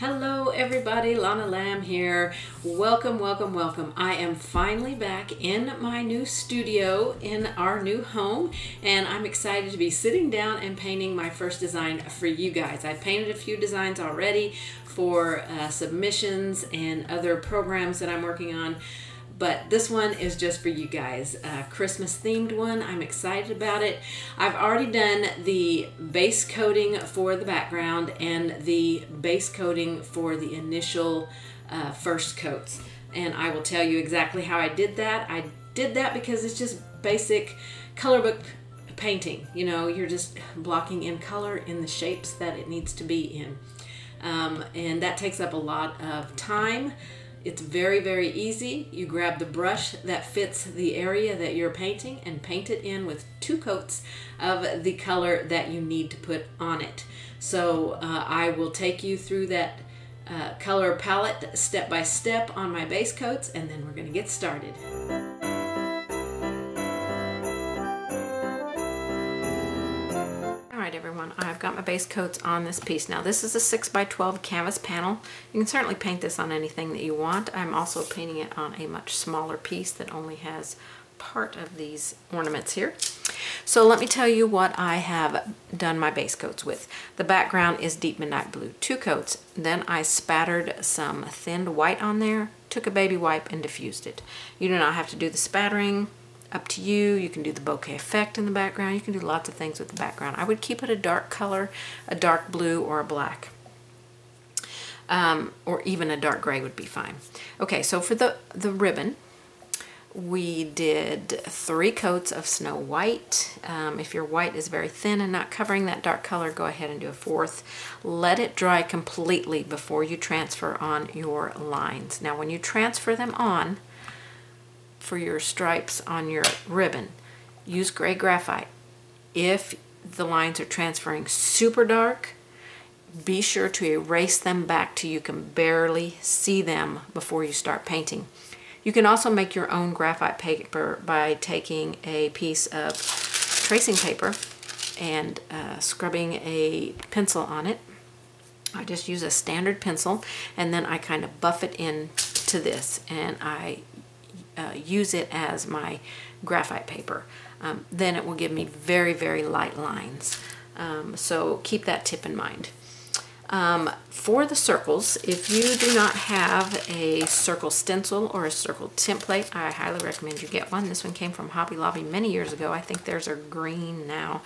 Hello everybody, Lonna Lamb here. Welcome, welcome, welcome. I am finally back in my new studio in our new home, and I'm excited to be sitting down and painting my first design for you guys. I painted a few designs already for submissions and other programs that I'm working on, but this one is just for you guys, a Christmas themed one. I'm excited about it. I've already done the base coating for the background and the base coating for the initial first coats. And I will tell you exactly how I did that. I did that because it's just basic color book painting. You know, you're just blocking in color in the shapes that it needs to be in. And that takes up a lot of time. It's very, very easy. You grab the brush that fits the area that you're painting and paint it in with two coats of the color that you need to put on it. So I will take you through that color palette step by step on my base coats, and then we're going to get started. Everyone, I've got my base coats on this piece. Now this is a 6x12 canvas panel. You can certainly paint this on anything that you want. I'm also painting it on a much smaller piece that only has part of these ornaments here. So let me tell you what I have done my base coats with. The background is deep midnight blue, two coats. Then I spattered some thinned white on there, took a baby wipe and diffused it. You do not have to do the spattering. Up to you. You can do the bokeh effect in the background. You can do lots of things with the background. I would keep it a dark color, a dark blue or a black, or even a dark gray would be fine. Okay, so for the ribbon, we did three coats of Snow White. If your white is very thin and not covering that dark color, go ahead and do a fourth. Let it dry completely before you transfer on your lines. Now when you transfer them on, for your stripes on your ribbon, use gray graphite. If the lines are transferring super dark, be sure to erase them back till you can barely see them before you start painting. You can also make your own graphite paper by taking a piece of tracing paper and scrubbing a pencil on it. I just use a standard pencil, and then I kind of buff it in to this, and I use it as my graphite paper. Then it will give me very, very light lines. So keep that tip in mind. For the circles, if you do not have a circle stencil or a circle template, I highly recommend you get one. This one came from Hobby Lobby many years ago. I think theirs are green now.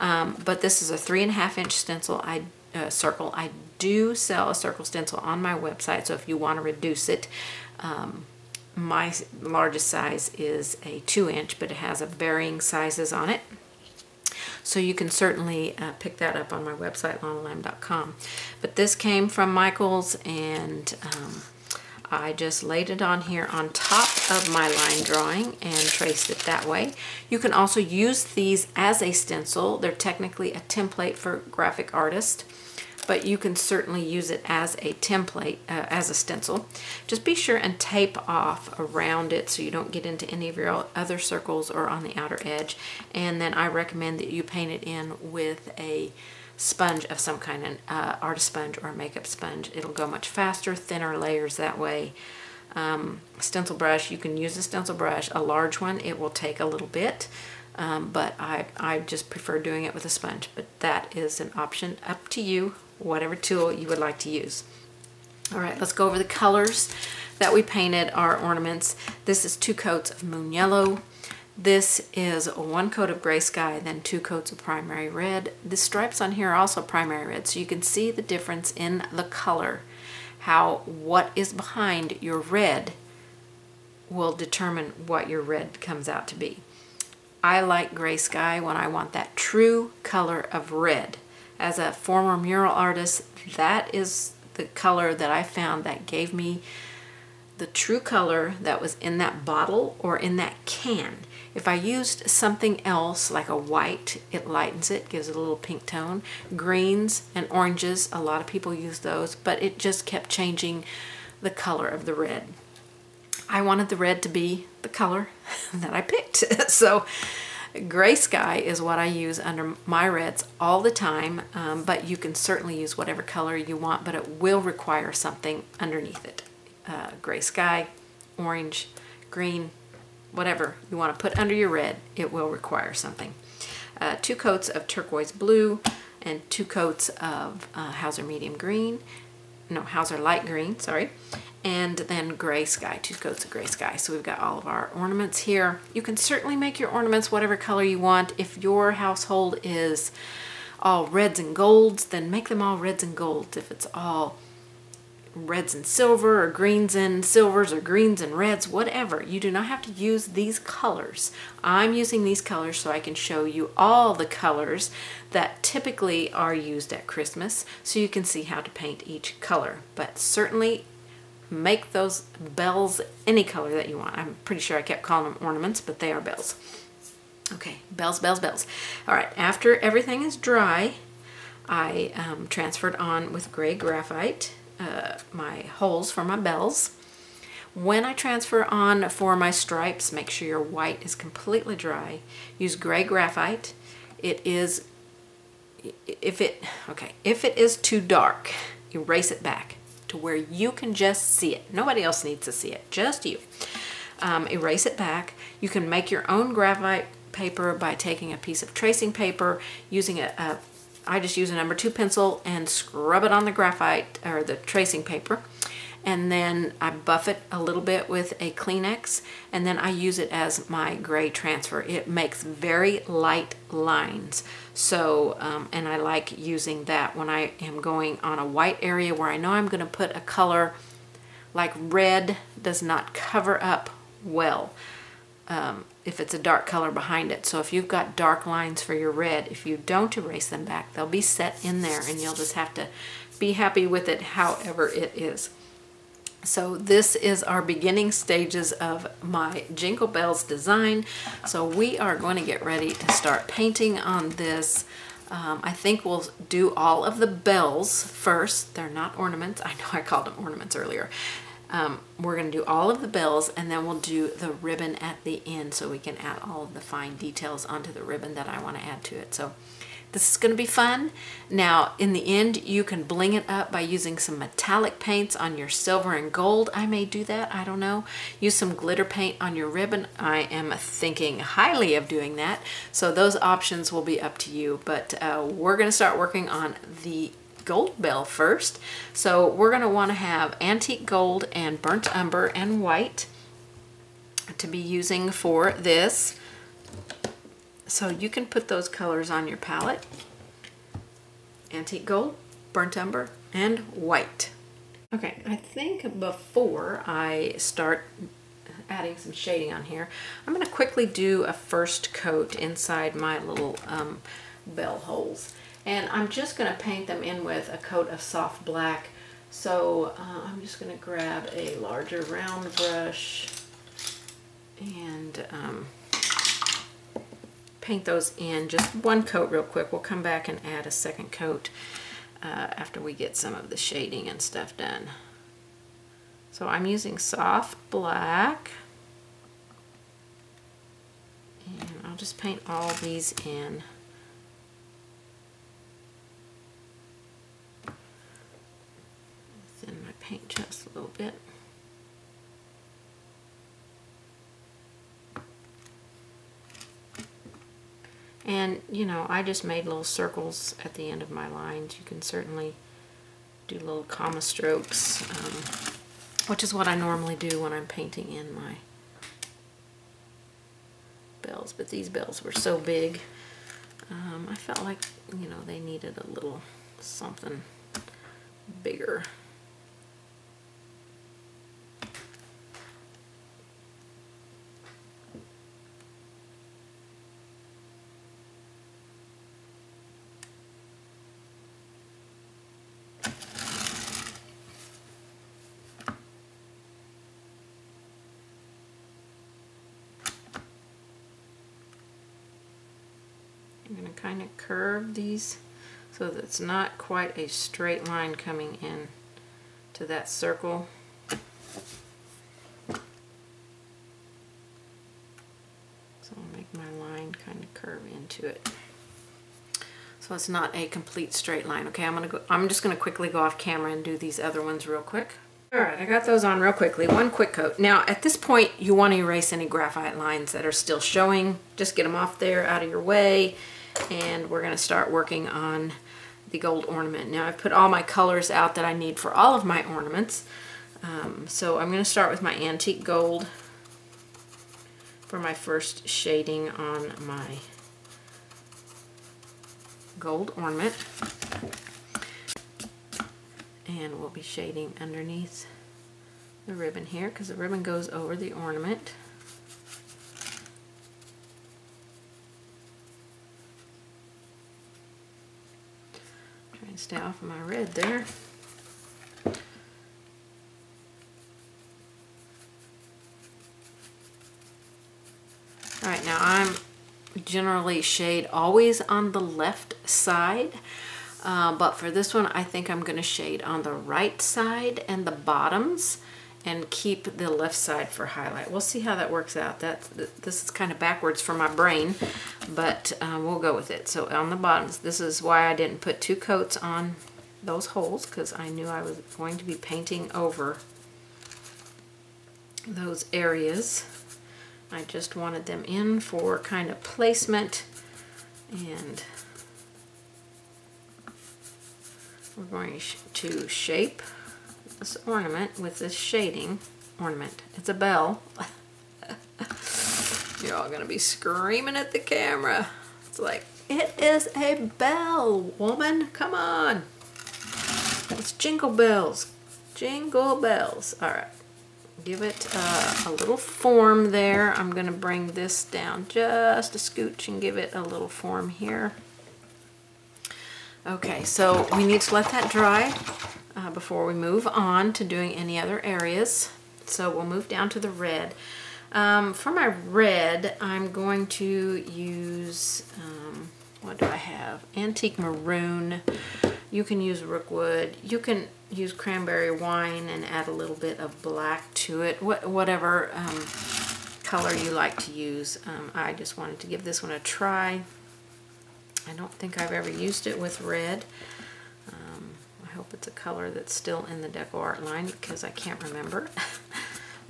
But this is a 3.5-inch stencil. I do sell a circle stencil on my website, so if you want to reduce it, my largest size is a 2-inch, but it has a varying sizes on it. So you can certainly pick that up on my website, lonnalamb.com. But this came from Michaels, and I just laid it on here on top of my line drawing and traced it that way. You can also use these as a stencil. They're technically a template for graphic artists, but you can certainly use it as a template, as a stencil. Just be sure and tape off around it so you don't get into any of your other circles or on the outer edge. And then I recommend that you paint it in with a sponge of some kind, an artist sponge or a makeup sponge. It'll go much faster, thinner layers that way. Stencil brush, you can use a stencil brush, a large one. It will take a little bit. But I just prefer doing it with a sponge, but that is an option up to you, whatever tool you would like to use. All right, let's go over the colors that we painted our ornaments. This is two coats of moon yellow. This is one coat of gray sky, then two coats of primary red. The stripes on here are also primary red, so you can see the difference in the color. What is behind your red will determine what your red comes out to be. I like gray sky when I want that true color of red. As a former mural artist, that is the color that I found that gave me the true color that was in that bottle or in that can. If I used something else like a white, it lightens it, gives it a little pink tone. Greens and oranges, a lot of people use those, but it just kept changing the color of the red. I wanted the red to be the color that I picked. So Gray Sky is what I use under my reds all the time, but you can certainly use whatever color you want, but it will require something underneath it. Gray Sky, orange, green, whatever you want to put under your red, it will require something. 2 coats of turquoise blue and 2 coats of Hauser medium green, no, Hauser light green, sorry, and then Gray Sky, 2 coats of Gray Sky. So we've got all of our ornaments here. You can certainly make your ornaments whatever color you want. If your household is all reds and golds, then make them all reds and golds. If it's all reds and silver or greens and silvers or greens and reds, whatever. You do not have to use these colors. I'm using these colors so I can show you all the colors that typically are used at Christmas so you can see how to paint each color. But certainly make those bells any color that you want. I'm pretty sure I kept calling them ornaments, but they are bells. Okay, bells, bells, bells. All right, after everything is dry, I transferred on with gray graphite my holes for my bells. When I transfer on for my stripes, make sure your white is completely dry. Use gray graphite. If it is too dark, erase it back to where you can just see it. Nobody else needs to see it, just you. Erase it back. You can make your own graphite paper by taking a piece of tracing paper, using I just use a number 2 pencil and scrub it on the graphite or the tracing paper, and then I buff it a little bit with a Kleenex, and then I use it as my gray transfer. It makes very light lines, so and I like using that when I am going on a white area where I know I'm going to put a color. Like red does not cover up well if it's a dark color behind it. So if you've got dark lines for your red, if you don't erase them back, they'll be set in there and you'll just have to be happy with it however it is. So this is our beginning stages of my Jingle Bells design. So we are going to get ready to start painting on this. I think we'll do all of the bells first. They're not ornaments. I know I called them ornaments earlier. We're going to do all of the bells and then we'll do the ribbon at the end so we can add all of the fine details onto the ribbon that I want to add to it. So this is going to be fun. Now in the end you can bling it up by using some metallic paints on your silver and gold. I may do that, I don't know. Use some glitter paint on your ribbon. I am thinking highly of doing that. So those options will be up to you, but we're going to start working on the gold bell first. So we're going to want to have antique gold and burnt umber and white to be using for this. So you can put those colors on your palette. Antique gold, burnt umber, and white. Okay, I think before I start adding some shading on here, I'm going to quickly do a first coat inside my little bell holes. And I'm just going to paint them in with a coat of soft black. So I'm just going to grab a larger round brush and paint those in just one coat real quick. We'll come back and add a second coat after we get some of the shading and stuff done. So I'm using soft black. And I'll just paint all these in. Thin my paint just a little bit. And you know, I just made little circles at the end of my lines. You can certainly do little comma strokes, which is what I normally do when I'm painting in my bells. But these bells were so big, I felt like, you know, they needed a little something bigger. I'm going to kind of curve these so that it's not quite a straight line coming in to that circle. So I'll make my line kind of curve into it. So it's not a complete straight line. Okay, I'm just gonna quickly go off camera and do these other ones real quick. All right, I got those on real quickly, one quick coat. Now at this point, you wanna erase any graphite lines that are still showing. Just get them off there, out of your way. And we're gonna start working on the gold ornament. Now I've put all my colors out that I need for all of my ornaments. So I'm gonna start with my antique gold for my first shading on my gold ornament, and we'll be shading underneath the ribbon here because the ribbon goes over the ornament. I'm trying to stay off of my red there. All right, now I'm generally shade always on the left side, but for this one I think I'm going to shade on the right side and the bottoms and keep the left side for highlight. We'll see how that works out. This is kind of backwards for my brain, but we'll go with it. So on the bottoms, this is why I didn't put two coats on those holes, because I knew I was going to be painting over those areas. I just wanted them in for kind of placement, and we're going to shape this ornament with this shading ornament. It's a bell. You're all going to be screaming at the camera. It's like, it is a bell, woman. Come on. It's jingle bells. Jingle bells. All right. Give it a little form there. I'm going to bring this down just a scooch and give it a little form here. Okay, so we need to let that dry before we move on to doing any other areas. So we'll move down to the red. For my red, I'm going to use, what do I have? Antique maroon. You can use rookwood. You can use cranberry wine and add a little bit of black to it, whatever color you like to use. I just wanted to give this one a try. I don't think I've ever used it with red. I hope it's a color that's still in the DecoArt line, because I can't remember.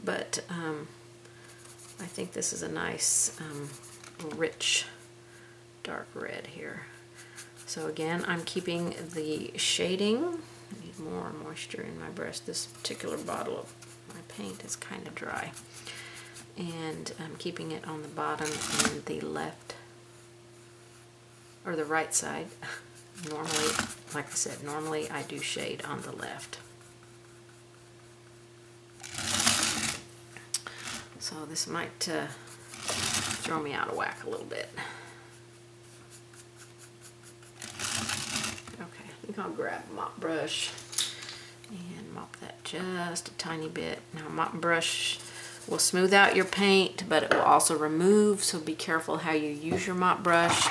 But I think this is a nice, rich, dark red here. So again, I'm keeping the shading. I need more moisture in my brush. This particular bottle of my paint is kind of dry. And I'm keeping it on the bottom and the left, or the right side. Normally, like I said, normally I do shade on the left. So this might throw me out of whack a little bit. I think I'll grab a mop brush and mop that just a tiny bit. Now, mop and brush will smooth out your paint, but it will also remove, so be careful how you use your mop brush.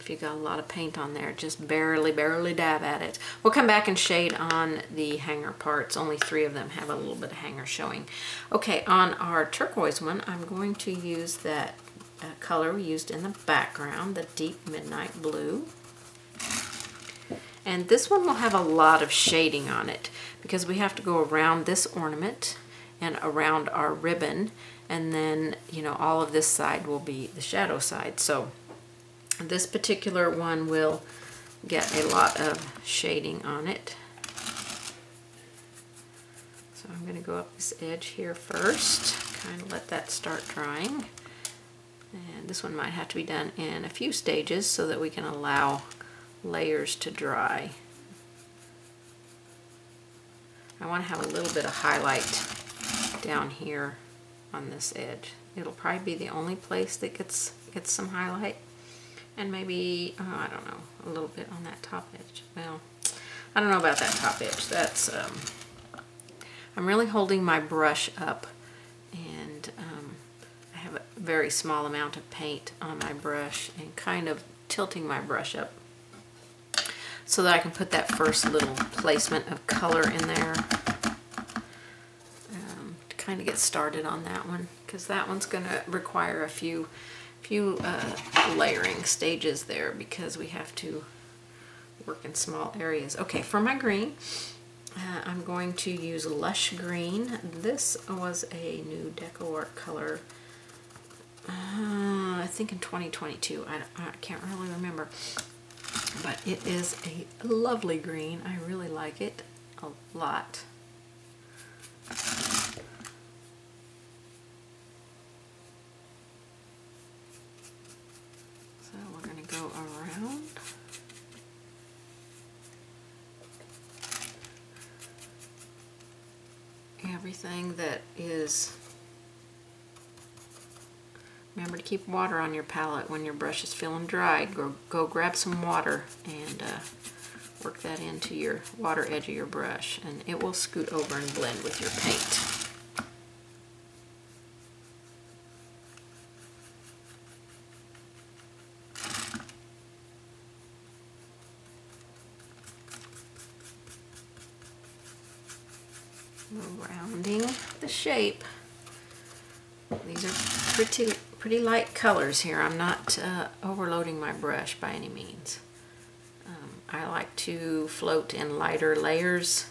If you got a lot of paint on there, just barely dab at it. We'll come back and shade on the hanger parts. Only three of them have a little bit of hanger showing. Okay, on our turquoise one, I'm going to use that color we used in the background, the deep midnight blue. And this one will have a lot of shading on it because we have to go around this ornament and around our ribbon, and then, you know, all of this side will be the shadow side. So this particular one will get a lot of shading on it. So I'm going to go up this edge here first, kind of let that start drying. And this one might have to be done in a few stages so that we can allow layers to dry. I want to have a little bit of highlight down here on this edge. It'll probably be the only place that gets some highlight. And maybe, oh, I don't know, a little bit on that top edge. Well, I don't know about that top edge. That's, I'm really holding my brush up, and have a very small amount of paint on my brush and kind of tilting my brush up so that I can put that first little placement of color in there to kind of get started on that one. because that one's going to require a few layering stages there because we have to work in small areas. Okay, for my green, I'm going to use Lush Green. This was a new DecoArt color, I think in 2022. I can't really remember, but it is a lovely green. I really like it a lot. So we're going to go around. Everything that is, remember to keep water on your palette when your brush is feeling dry. Go grab some water and work that into your water edge of your brush, and it will scoot over and blend with your paint. Rounding the shape. These are pretty light colors here. I'm not overloading my brush by any means. I like to float in lighter layers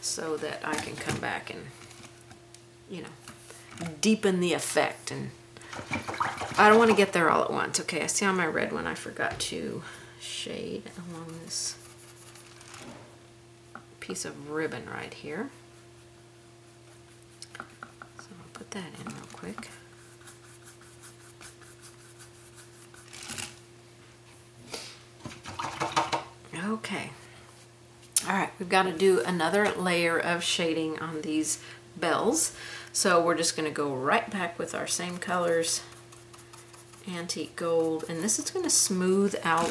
so that I can come back and, you know, deepen the effect. And I don't want to get there all at once. Okay, I see on my red one I forgot to shade along this piece of ribbon right here. So I'll put that in real quick. Okay, all right, we've got to do another layer of shading on these bells. So we're just going to go right back with our same colors, antique gold, and this is going to smooth out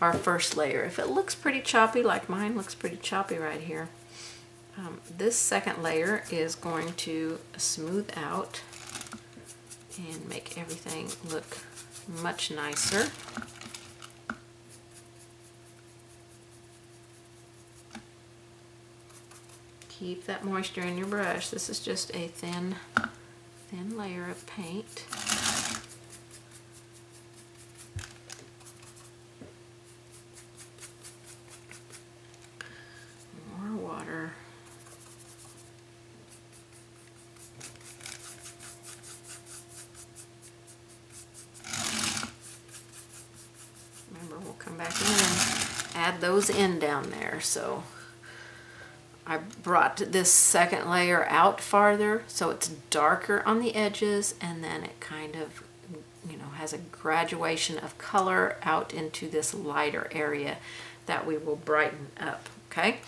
our first layer. If it looks pretty choppy, like mine looks pretty choppy right here, this second layer is going to smooth out and make everything look much nicer. Keep that moisture in your brush. This is just a thin layer of paint. More water. Remember, we'll come back in and add those in down there. So I brought this second layer out farther so it's darker on the edges, and then it kind of, you know, has a graduation of color out into this lighter area that we will brighten up, okay?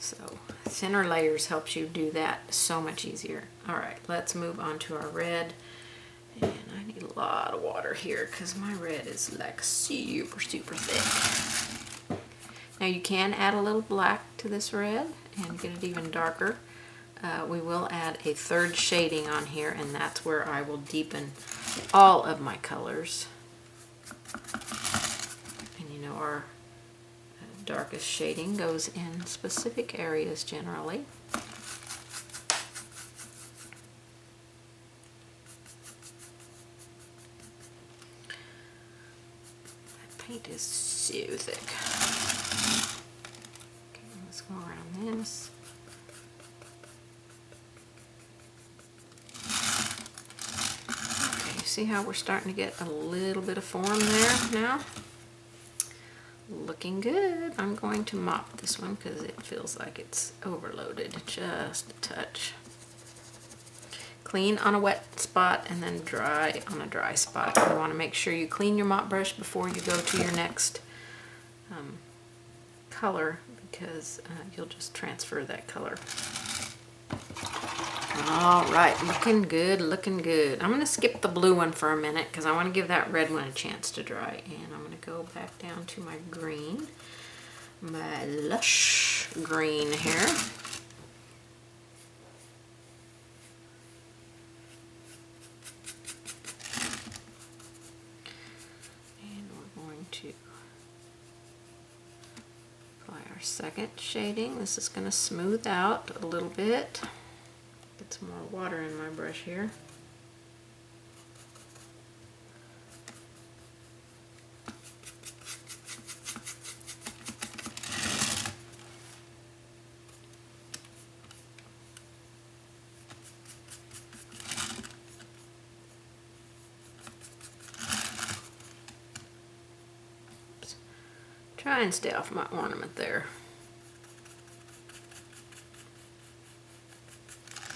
So thinner layers helps you do that so much easier. All right, let's move on to our red. And I need a lot of water here because my red is like super thick. Now you can add a little black to this red and get it even darker. We will add a third shading on here, and that's where I will deepen all of my colors. And you know, our darkest shading goes in specific areas generally. That paint is so thick. Go around this. Okay, you see how we're starting to get a little bit of form there now? Looking good. I'm going to mop this one because it feels like it's overloaded just a touch. Clean on a wet spot and then dry on a dry spot. You want to make sure you clean your mop brush before you go to your next color, because you'll just transfer that color. All right, looking good, looking good. I'm going to skip the blue one for a minute because I want to give that red one a chance to dry. And I'm going to go back down to my green, my Lush Green here. Apply our second shading. This is going to smooth out a little bit. Get some more water in my brush here. Try and stay off my ornament there. Okay,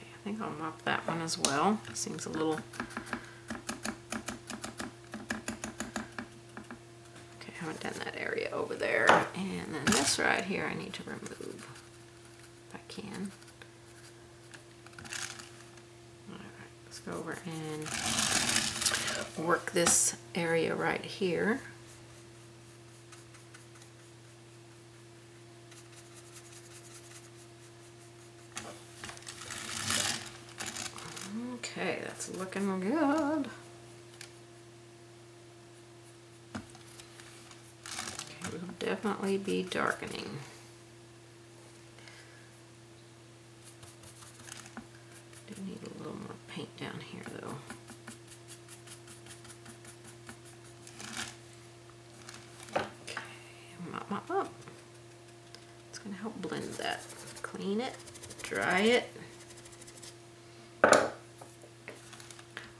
I think I'll mop that one as well. Seems a little... Okay, I haven't done that area over there. And then this right here I need to remove if I can. Over and work this area right here. Okay, that's looking good. Okay, we'll definitely be darkening.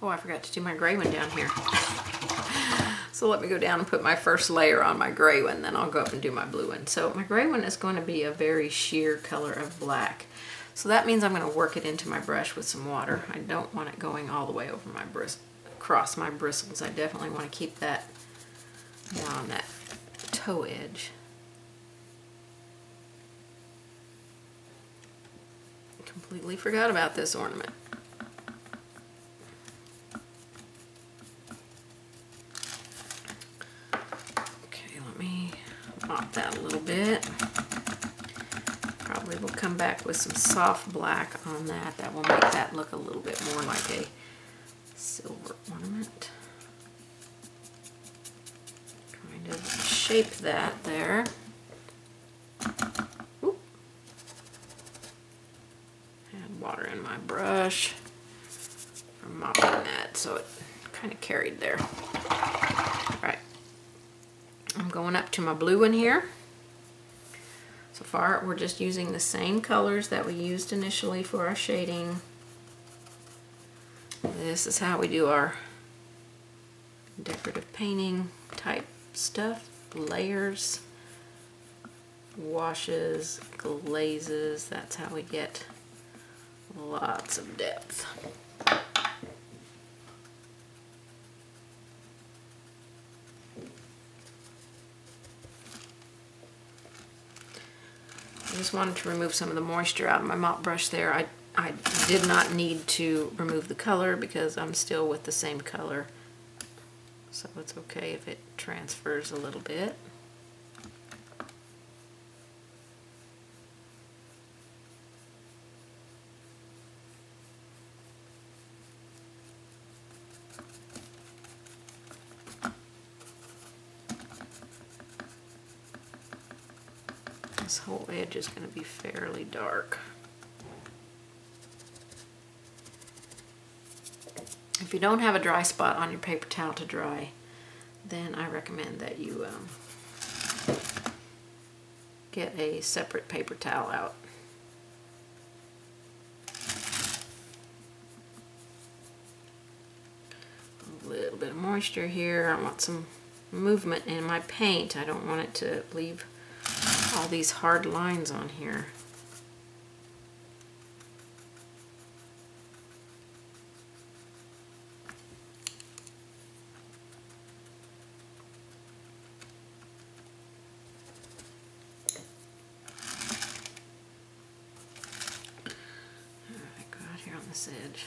Oh, I forgot to do my gray one down here. So let me go down and put my first layer on my gray one, then I'll go up and do my blue one. So my gray one is going to be a very sheer color of black. So that means I'm going to work it into my brush with some water. I don't want it going all the way over my bristles, across my bristles. I definitely want to keep that more on that toe edge. I completely forgot about this ornament. Come back with some soft black on that. That will make that look a little bit more like a silver ornament. Kind of shape that there. Oop. Had water in my brush from mopping that, so it kind of carried there. All right, I'm going up to my blue one here. So far, we're just using the same colors that we used initially for our shading. This is how we do our decorative painting type stuff. Layers, washes, glazes. That's how we get lots of depth. I just wanted to remove some of the moisture out of my mop brush there. I did not need to remove the color because I'm still with the same color. So it's okay if it transfers a little bit. This whole edge is going to be fairly dark. If you don't have a dry spot on your paper towel to dry, then I recommend that you get a separate paper towel out. A little bit of moisture here. I want some movement in my paint. I don't want it to leave all these hard lines on here. Alright, go out here on this edge.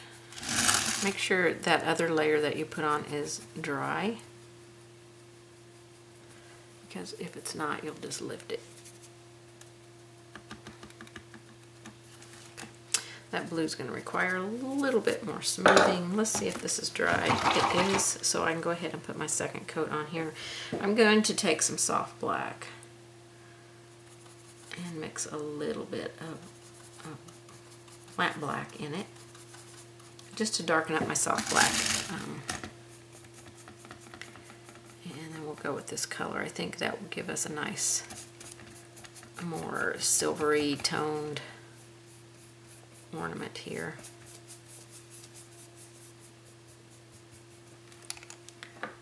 Make sure that other layer that you put on is dry, because if it's not, you'll just lift it. That blue's going to require a little bit more smoothing. Let's see if this is dry. It is, so I can go ahead and put my second coat on here. I'm going to take some soft black and mix a little bit of matte black in it, just to darken up my soft black. And then we'll go with this color. I think that will give us a nice, more silvery toned ornament here.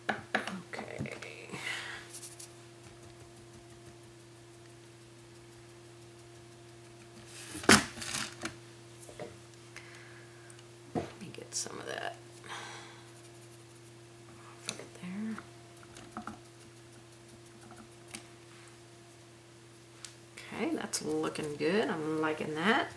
Okay. Let me get some of that right there. Okay, that's looking good. I'm liking that.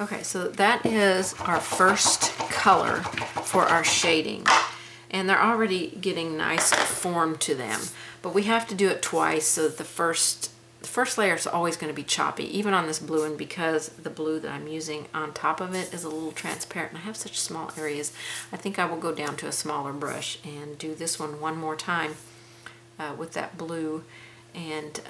Okay, so that is our first color for our shading. And they're already getting nice form to them. But we have to do it twice, so that the first layer is always going to be choppy, even on this blue, and because the blue that I'm using on top of it is a little transparent, and I have such small areas, I think I will go down to a smaller brush and do this one more time with that blue. And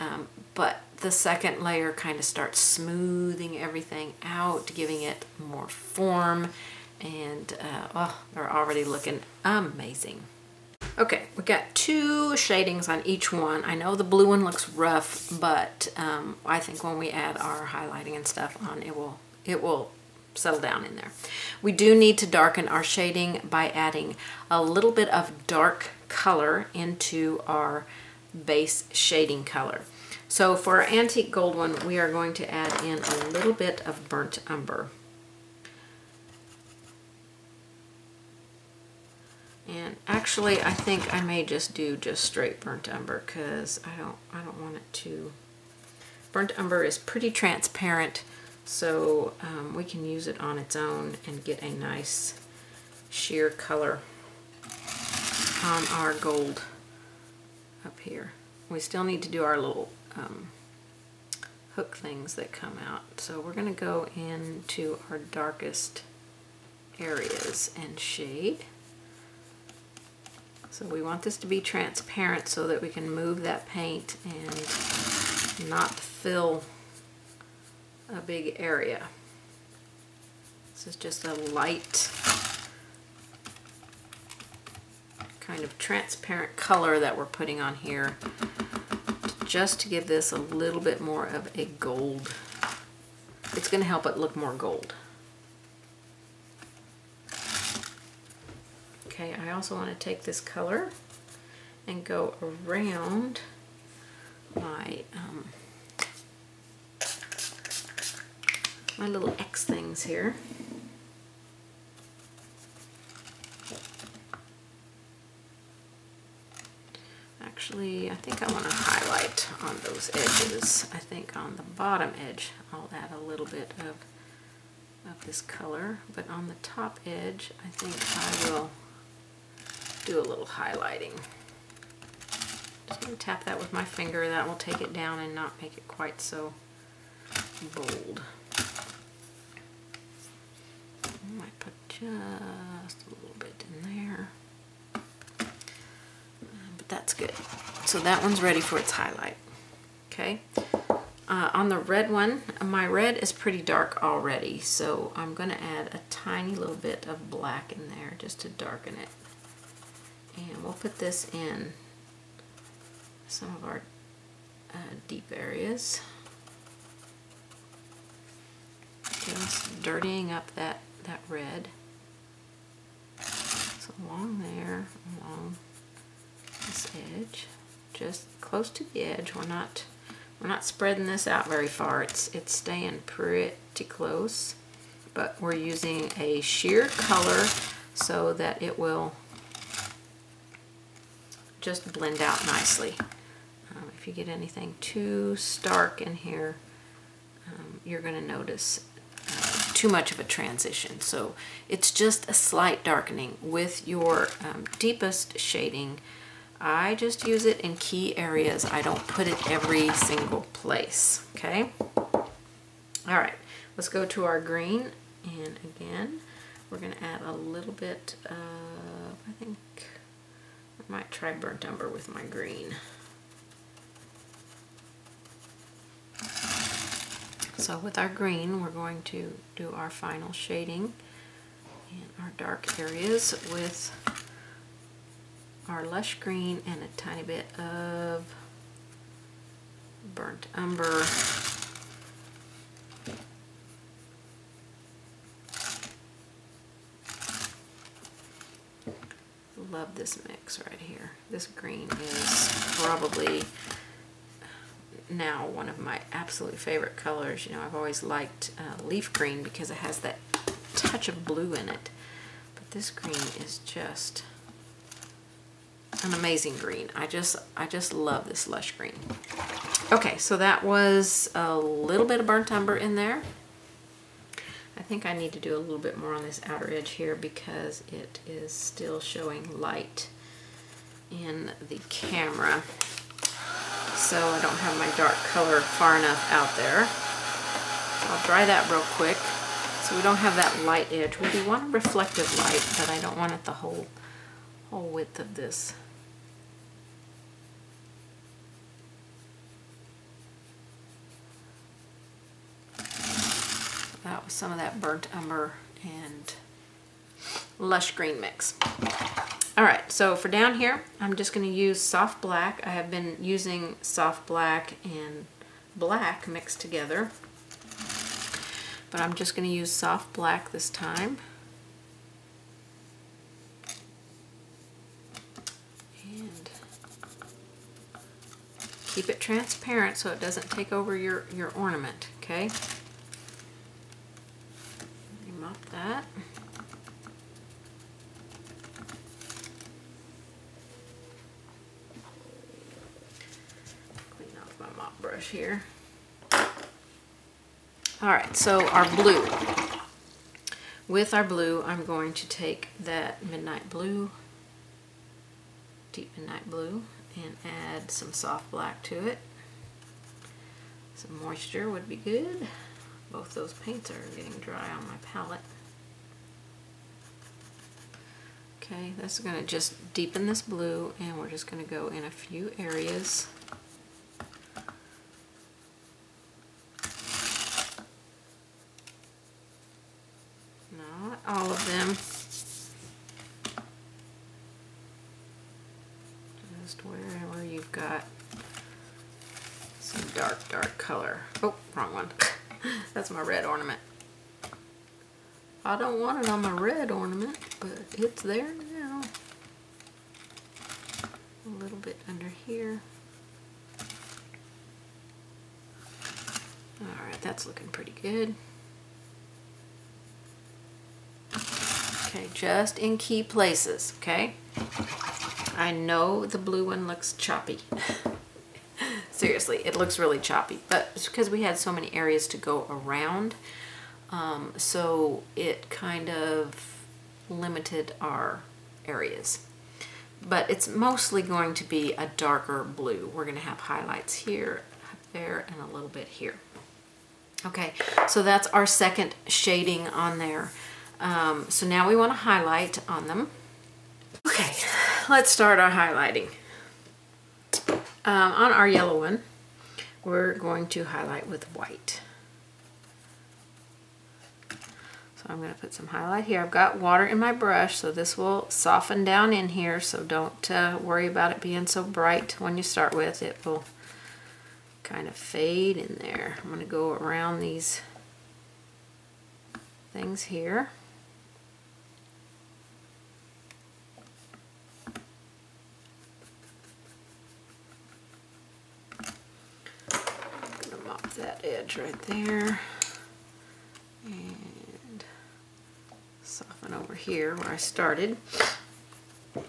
but the second layer kind of starts smoothing everything out, giving it more form, and oh, they're already looking amazing. Okay, we got two shadings on each one. I know the blue one looks rough, but I think when we add our highlighting and stuff on, it will settle down in there. We do need to darken our shading by adding a little bit of dark color into our base shading color. So for our antique gold one, we are going to add in a little bit of burnt umber. And actually, I think I may just do just straight burnt umber, because I don't want it to... Burnt umber is pretty transparent, so we can use it on its own and get a nice sheer color on our gold. Up here we still need to do our little hook things that come out, so we're going to go into our darkest areas and shade. So we want this to be transparent so that we can move that paint and not fill a big area. This is just a light kind of transparent color that we're putting on here, just to give this a little bit more of a gold. It's going to help it look more gold. Okay, I also want to take this color and go around my my little X things here. Actually, I think I want to highlight on those edges. I think on the bottom edge, I'll add a little bit of this color, but on the top edge, I think I will do a little highlighting. Just going to tap that with my finger. That will take it down and not make it quite so bold. I might put just a little bit in there. That's good. So that one's ready for its highlight. Okay. On the red one, my red is pretty dark already, so I'm going to add a tiny little bit of black in there just to darken it. And we'll put this in some of our deep areas. Just dirtying up that red. So along there, along this edge, just close to the edge. We're not spreading this out very far. It's staying pretty close, but we're using a sheer color so that it will just blend out nicely. If you get anything too stark in here, you're going to notice too much of a transition. So it's just a slight darkening with your deepest shading. I just use it in key areas. I don't put it every single place, okay? All right, let's go to our green, and again, we're gonna add a little bit of, I think, I might try burnt umber with my green. So with our green, we're going to do our final shading in our dark areas with our lush green and a tiny bit of burnt umber. Love this mix right here. This green is probably now one of my absolute favorite colors. You know, I've always liked leaf green because it has that touch of blue in it, but this green is just an amazing green. I just love this lush green. Okay, so that was a little bit of burnt umber in there. I think I need to do a little bit more on this outer edge here because it is still showing light in the camera. So I don't have my dark color far enough out there. So I'll dry that real quick so we don't have that light edge. We do want a reflective light, but I don't want it the whole width of this. That was some of that burnt umber and lush green mix. All right, so for down here, I'm just going to use soft black. I have been using soft black and black mixed together, but I'm just going to use soft black this time. And keep it transparent so it doesn't take over your ornament, okay? Mop that. Clean off my mop brush here. All right, so our blue. With our blue, I'm going to take that midnight blue, deep midnight blue, and add some soft black to it. Some moisture would be good. Both those paints are getting dry on my palette. Okay, that's going to just deepen this blue, and we're just going to go in a few areas. Not all of them. Just wherever you've got some dark, dark color. Oh, wrong one. That's my red ornament. I don't want it on my red ornament, but it's there now. A little bit under here. All right, that's looking pretty good. Okay, just in key places, okay? I know the blue one looks choppy. Seriously, it looks really choppy, but it's because we had so many areas to go around, so it kind of limited our areas. But it's mostly going to be a darker blue. We're going to have highlights here, there, and a little bit here. Okay, so that's our second shading on there. So now we want to highlight on them. Okay, let's start our highlighting. On our yellow one, we're going to highlight with white. So I'm going to put some highlight here. I've got water in my brush, so this will soften down in here, so don't worry about it being so bright when you start with. It will kind of fade in there. I'm going to go around these things here. That edge right there, and soften over here where I started. Okay,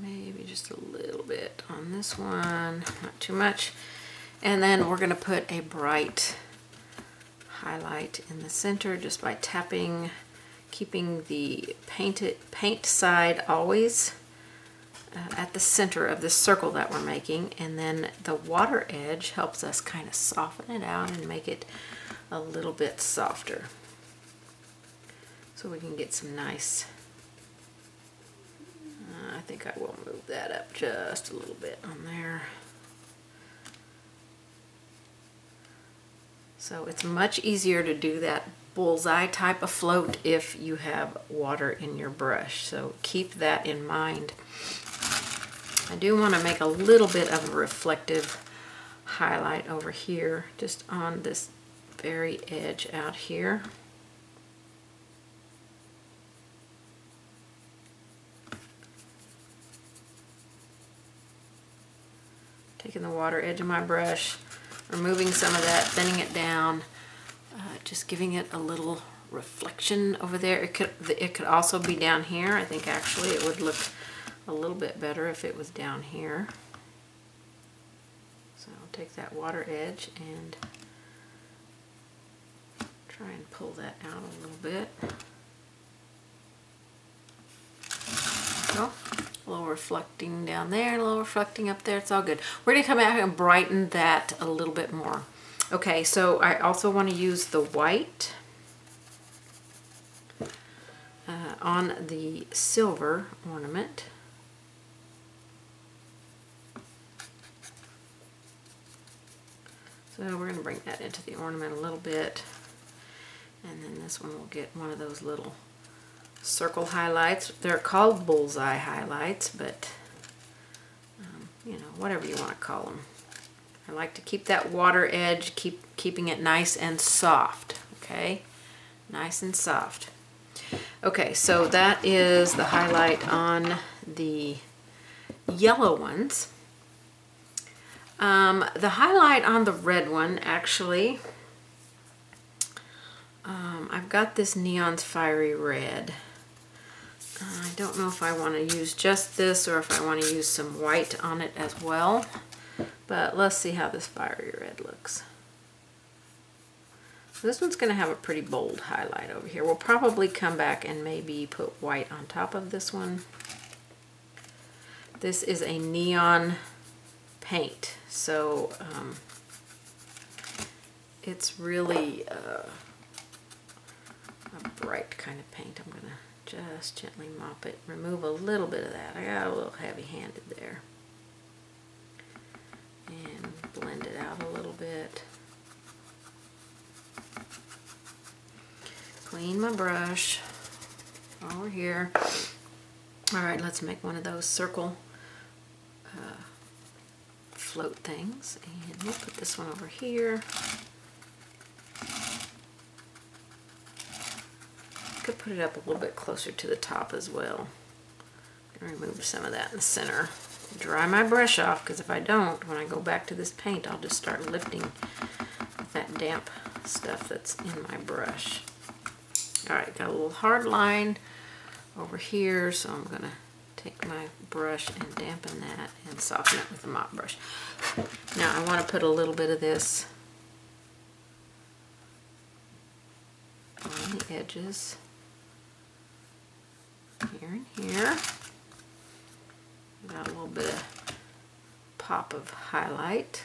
maybe just a little bit on this one, not too much. And then we're going to put a bright highlight in the center just by tapping, keeping the paint side always at the center of the circle that we're making, and then the water edge helps us kind of soften it out and make it a little bit softer, so we can get some nice, I think I will move that up just a little bit on there. So it's much easier to do that bullseye type of float if you have water in your brush, so keep that in mind. I do want to make a little bit of a reflective highlight over here, just on this very edge out here. Taking the water edge of my brush, removing some of that, thinning it down, just giving it a little reflection over there. It could also be down here. I think actually it would look a little bit better if it was down here. So I'll take that water edge and try and pull that out a little bit. So, a little reflecting down there, and a little reflecting up there. It's all good. We're going to come out here and brighten that a little bit more. Okay, so I also want to use the white on the silver ornament. So we're going to bring that into the ornament a little bit, and then this one will get one of those little circle highlights. They're called bullseye highlights, but you know, whatever you want to call them. I like to keep that water edge, keeping it nice and soft. Okay, nice and soft. Okay, so that is the highlight on the yellow ones. The highlight on the red one, actually, I've got this Neon's Fiery Red. I don't know if I want to use just this or if I want to use some white on it as well, but let's see how this fiery red looks. So this one's going to have a pretty bold highlight over here. We'll probably come back and maybe put white on top of this one. This is a neon paint, so it's really a bright kind of paint. I'm going to just gently mop it, remove a little bit of that. I got a little heavy-handed there. And blend it out a little bit. Clean my brush while we're here. All right, let's make one of those circle float things. And we'll put this one over here. I could put it up a little bit closer to the top as well. I'm gonna remove some of that in the center. Dry my brush off, because if I don't, when I go back to this paint, I'll just start lifting that damp stuff that's in my brush. All right, got a little hard line over here, so I'm going to take my brush and dampen that and soften it with the mop brush. Now I want to put a little bit of this on the edges, here and here. Got a little bit of pop of highlight.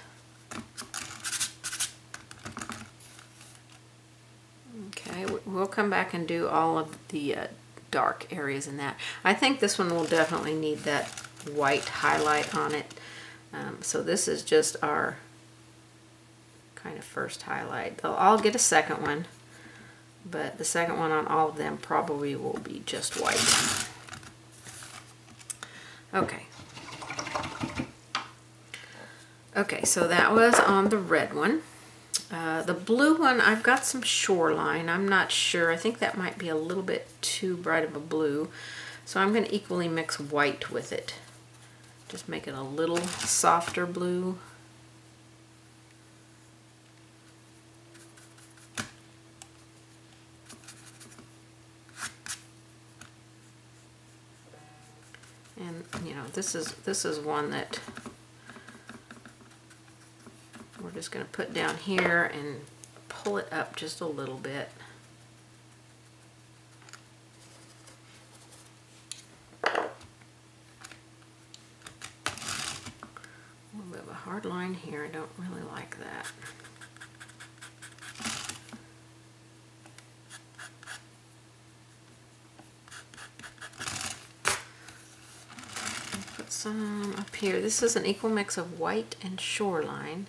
Okay, we'll come back and do all of the dark areas in that. I think this one will definitely need that white highlight on it. So this is just our kind of first highlight. They'll all get a second one, but the second one on all of them probably will be just white. Okay. Okay, so that was on the red one. The blue one, I've got some shoreline. I'm not sure. I think that might be a little bit too bright of a blue. So I'm going to equally mix white with it. Just make it a little softer blue. And, you know, this is one that we're just going to put down here and pull it up just a little bit. A little bit of a hard line here. I don't really like that. Put some up here. This is an equal mix of white and shoreline.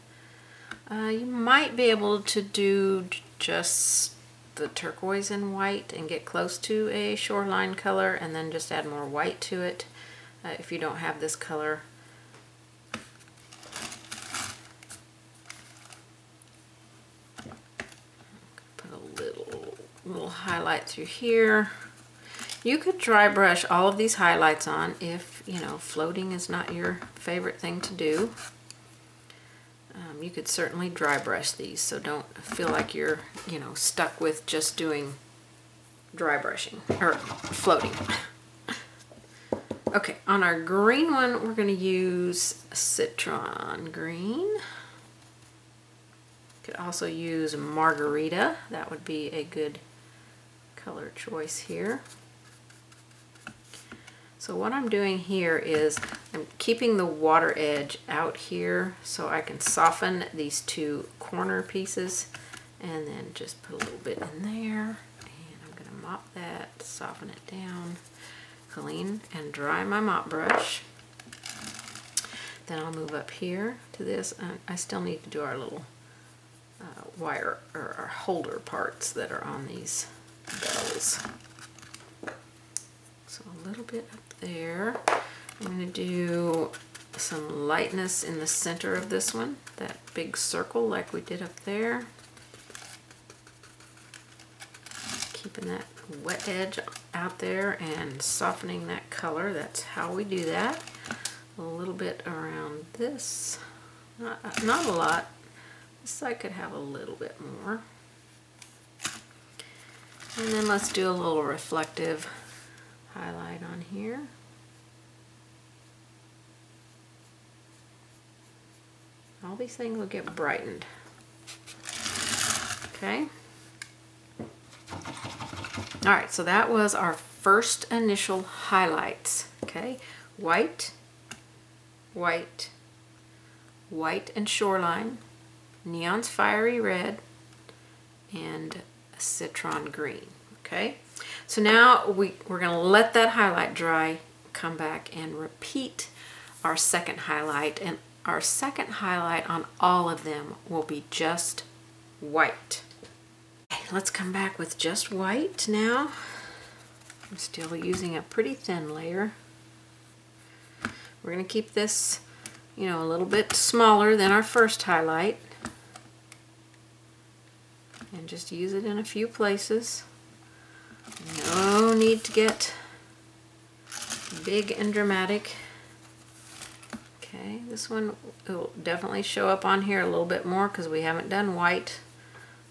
You might be able to do just the turquoise and white and get close to a shoreline color and then just add more white to it if you don't have this color. Put a little highlight through here. You could dry brush all of these highlights on if, you know, floating is not your favorite thing to do. You could certainly dry brush these, so don't feel like you're, you know, stuck with just doing dry brushing or floating. Okay, on our green one, we're going to use Citron Green. Could also use Margarita. That would be a good color choice here. So what I'm doing here is I'm keeping the water edge out here so I can soften these two corner pieces and then just put a little bit in there. And I'm going to mop that, soften it down, clean and dry my mop brush. Then I'll move up here to this. I still need to do our little wire or our holder parts that are on these bells. So a little bit up there. I'm going to do some lightness in the center of this one, that big circle like we did up there. Keeping that wet edge out there and softening that color. That's how we do that. A little bit around this. Not a lot. This side could have a little bit more. And then let's do a little reflective highlight on here. All these things will get brightened. Okay. All right, so that was our first initial highlights. Okay, white, white, white and shoreline, neon's fiery red, and citron green. Okay. So now we're going to let that highlight dry, come back and repeat our second highlight. And our second highlight on all of them will be just white. Okay, let's come back with just white now. I'm still using a pretty thin layer. We're going to keep this, you know, a little bit smaller than our first highlight. And just use it in a few places. No need to get big and dramatic. Okay, this one will definitely show up on here a little bit more because we haven't done white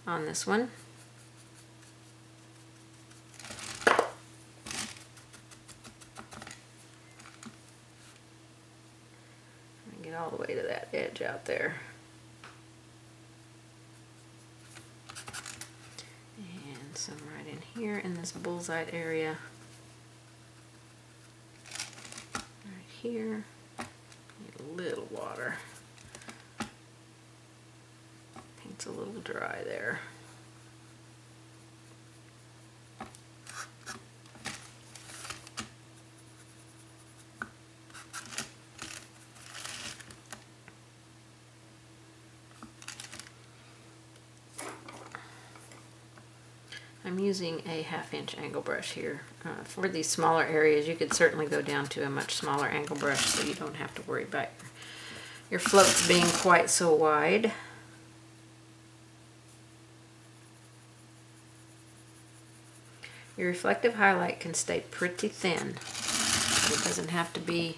on this one. Get all the way to that edge out there. Some right in here in this bullseye area, right here, need a little water. Paint's a little dry there. I'm using a 1/2 inch angle brush here. For these smaller areas, you could certainly go down to a much smaller angle brush so you don't have to worry about your floats being quite so wide. Your reflective highlight can stay pretty thin. It doesn't have to be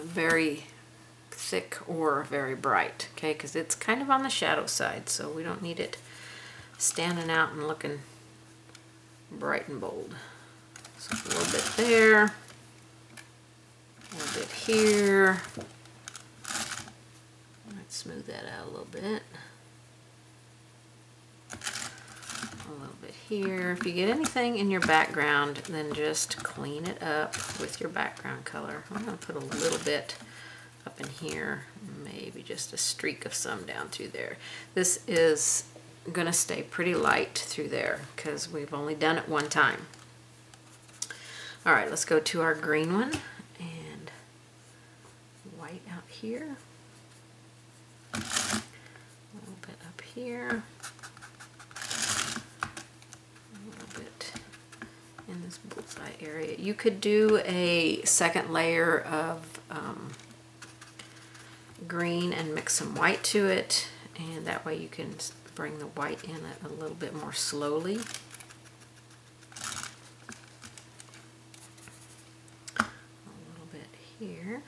very thick or very bright, okay? Because it's kind of on the shadow side, so we don't need it standing out and looking bright and bold. So a little bit there, a little bit here. Let's smooth that out a little bit. a little bit here. If you get anything in your background, then just clean it up with your background color. I'm going to put a little bit up in here, maybe just a streak of some down through there. This is going to stay pretty light through there because we've only done it one time. All right, let's go to our green one and white out here. A little bit up here. In this bullseye area. You could do a second layer of green and mix some white to it, and that way you can bring the white in a little bit more slowly. A little bit here.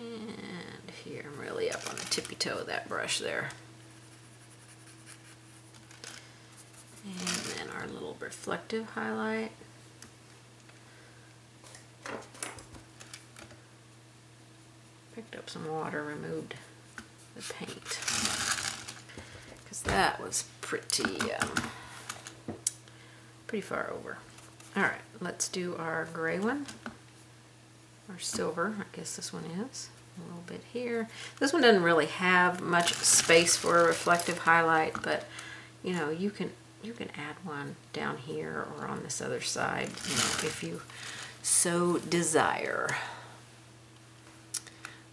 And here, I'm really up on the tippy toe of that brush there. And then our little reflective highlight. Picked up some water, removed the paint. Because that was pretty, pretty far over. All right, let's do our gray one. Or silver, I guess this one is. A little bit here. This one doesn't really have much space for a reflective highlight, but you know, you can add one down here or on this other side, you know, if you so desire.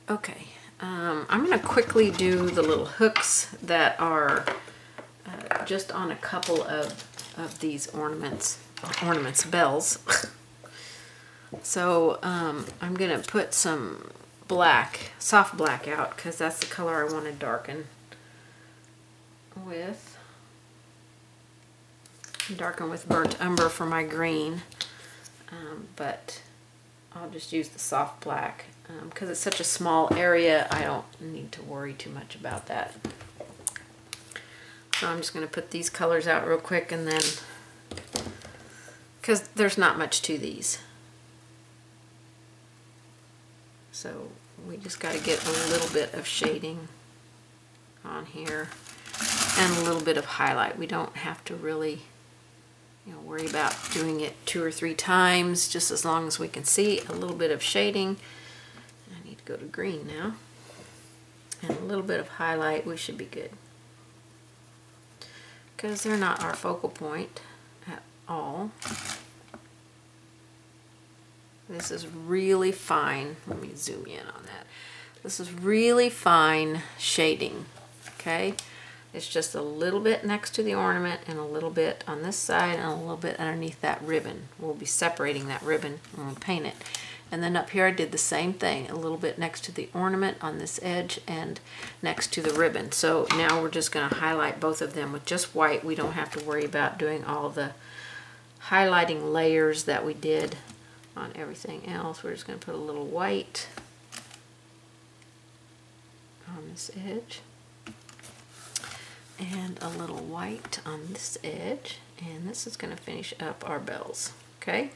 Okay, I'm going to quickly do the little hooks that are just on a couple of these bells. So I'm going to put some black, soft black out, because that's the color I want to darken with. Darken with burnt umber for my green, but I'll just use the soft black because it's such a small area. I don't need to worry too much about that. So I'm just going to put these colors out real quick, and then because there's not much to these, so we just got to get a little bit of shading on here and a little bit of highlight. We don't have to really, you know, worry about doing it 2 or 3 times, just as long as we can see a little bit of shading. I need to go to green now. And a little bit of highlight, we should be good. Because they're not our focal point at all. This is really fine. Let me zoom in on that. This is really fine shading, okay? It's just a little bit next to the ornament and a little bit on this side and a little bit underneath that ribbon. We'll be separating that ribbon when we paint it. And then up here I did the same thing, a little bit next to the ornament on this edge and next to the ribbon. So now we're just going to highlight both of them with just white. We don't have to worry about doing all the highlighting layers that we did on everything else. We're just going to put a little white on this edge. And a little white on this edge, and this is going to finish up our bells, okay?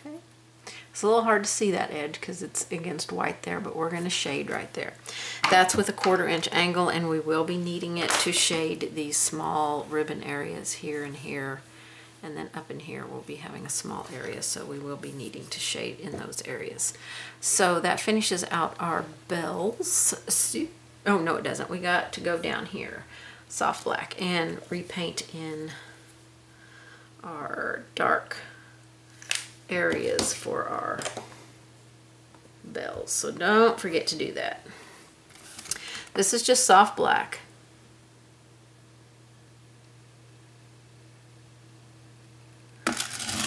Okay. It's a little hard to see that edge because it's against white there, but we're going to shade right there. That's with a 1/4 inch angle, and we will be needing it to shade these small ribbon areas here and here. And then up in here we'll be having a small area, so we will be needing to shade in those areas. So that finishes out our bells. Oh, no, it doesn't. We got to go down here, soft black, and repaint in our dark areas for our bells. So don't forget to do that. This is just soft black.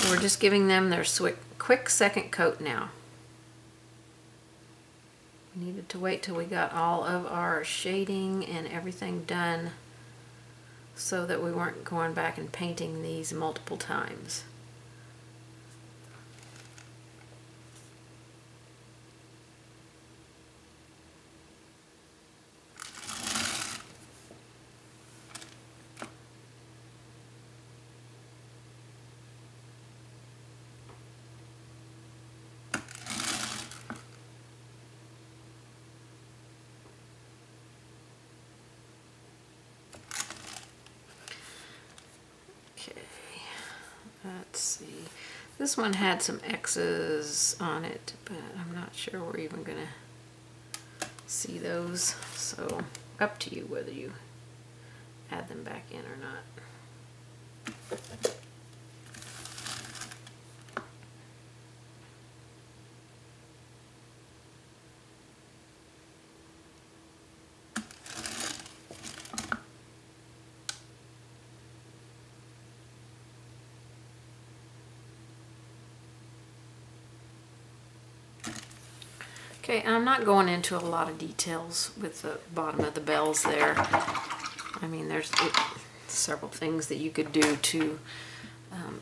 We're just giving them their quick second coat now. We needed to wait till we got all of our shading and everything done so that we weren't going back and painting these multiple times. Okay, let's see. This one had some X's on it, but I'm not sure we're even gonna see those. So up to you whether you add them back in or not. Okay, I'm not going into a lot of details with the bottom of the bells there. I mean, there's several things that you could do to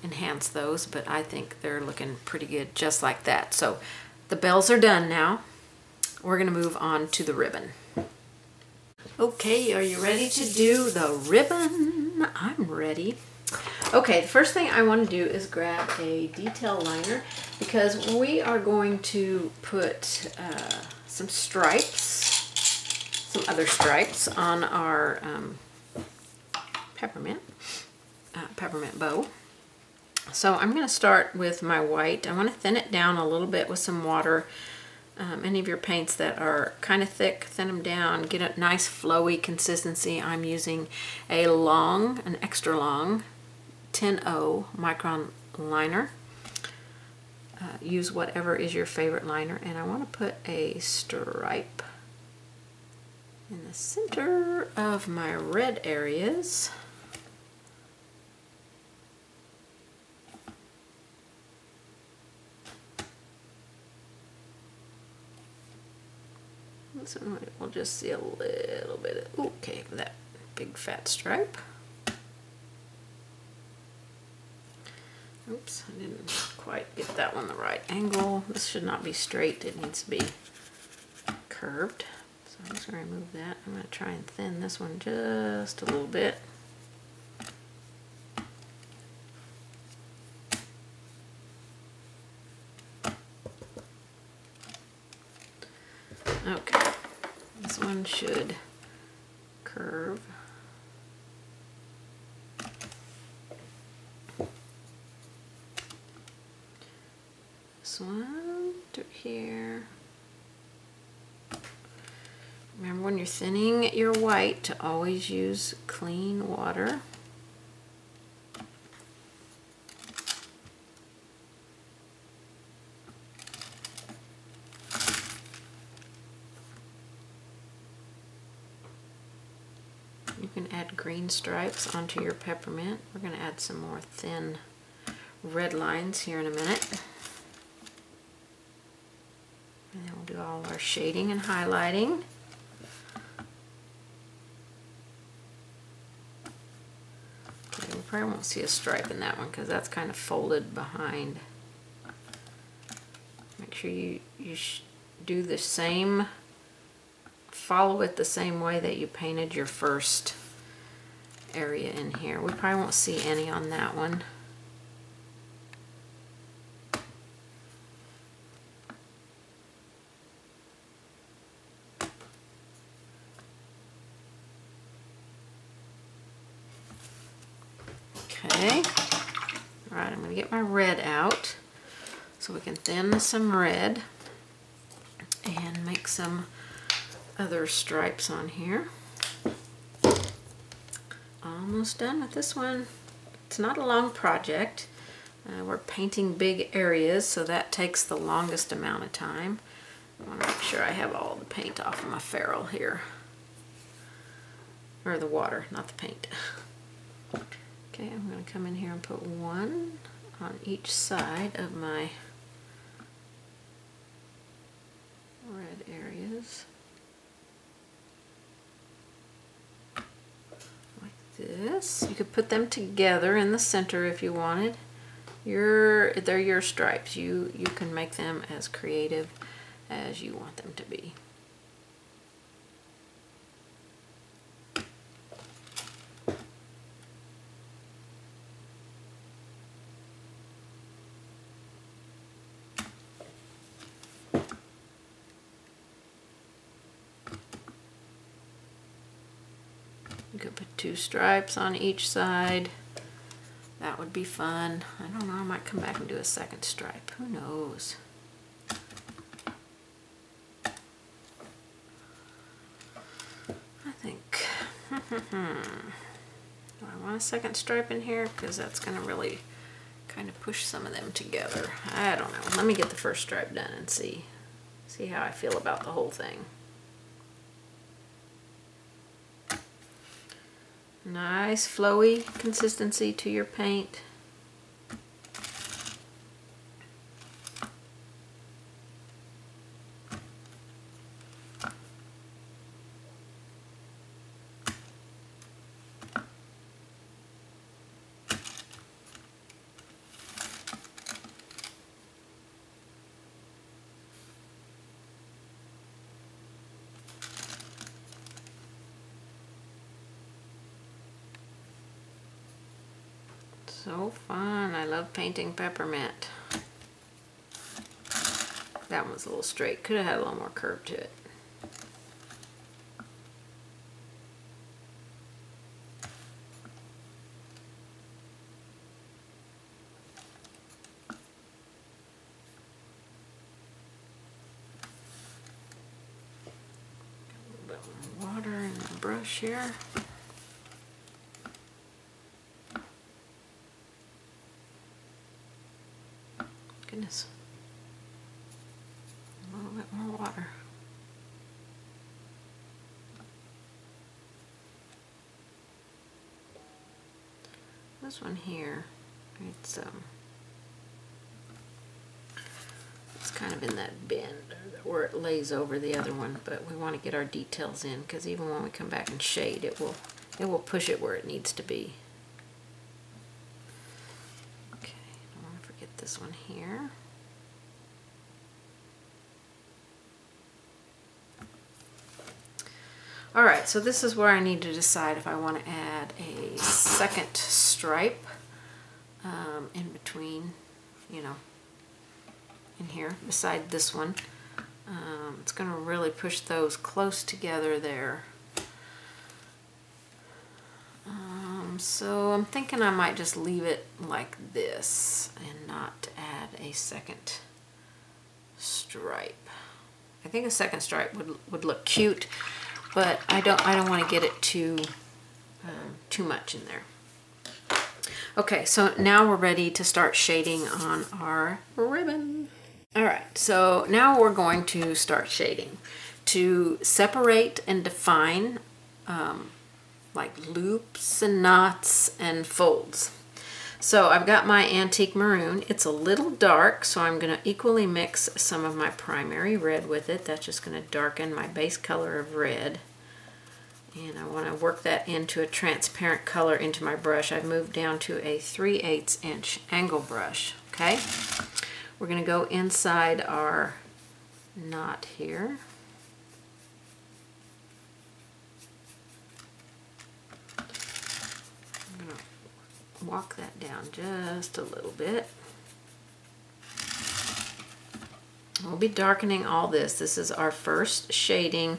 enhance those, but I think they're looking pretty good just like that. So the bells are done now. We're gonna move on to the ribbon. Okay, are you ready to do the ribbon? I'm ready. Okay, the first thing I want to do is grab a detail liner because we are going to put some stripes, some other stripes on our peppermint bow. So I'm going to start with my white. I want to thin it down a little bit with some water. Any of your paints that are kind of thick, thin them down, get a nice flowy consistency. I'm using a long, an extra long 10-0 micron liner. Use whatever is your favorite liner, and I want to put a stripe in the center of my red areas. So we'll just see a little bit of, okay, that big fat stripe. Oops, I didn't quite get that one the right angle. This should not be straight, it needs to be curved. So I'm just gonna remove that. I'm gonna try and thin this one just a little bit. Okay, this one should curve. This one through here. Remember, when you're thinning your white, to always use clean water. You can add green stripes onto your peppermint. We're going to add some more thin red lines here in a minute. And then we'll do all our shading and highlighting. Okay, we probably won't see a stripe in that one because that's kind of folded behind. Make sure you do the same, follow it the same way that you painted your first area in here. We probably won't see any on that one. Okay, all right, I'm gonna get my red out so we can thin some red and make some other stripes on here. Almost done with this one. It's not a long project. We're painting big areas, so that takes the longest amount of time. I want to make sure I have all the paint off of my ferrule here. Or the water, not the paint. Okay, I'm going to come in here and put one on each side of my red areas. This. You could put them together in the center if you wanted. They're your stripes. You can make them as creative as you want them to be. You could put two stripes on each side. would be fun. I don't know, I might come back and do a second stripe. Who knows? I think, do I want a second stripe in here? Because that's going to really kind of push some of them together. I don't know. Let me get the first stripe done and see how I feel about the whole thing. Nice flowy consistency to your paint. So fun. I love painting peppermint. That one's a little straight. Could have had a little more curve to it. A little bit more water in the brush here. Goodness. A little bit more water. This one here, it's kind of in that bend where it lays over the other one, but we want to get our details in, because even when we come back and shade, it will push it where it needs to be. This one here. All right, so this is where I need to decide if I want to add a second stripe in between, you know, in here beside this one. It's going to really push those close together there. So I'm thinking I might just leave it like this and not add a second stripe. I think a second stripe would look cute, but I don't want to get it too much in there. Okay, so now we're ready to start shading on our ribbon. All right, so now we're going to start shading. To separate and define like loops and knots and folds. So I've got my antique maroon. It's a little dark, so I'm gonna equally mix some of my primary red with it. That's just gonna darken my base color of red. And I wanna work that into a transparent color into my brush. I've moved down to a 3/8" angle brush, okay? We're gonna go inside our knot here. Walk that down just a little bit. We'll be darkening all this. This is our first shading,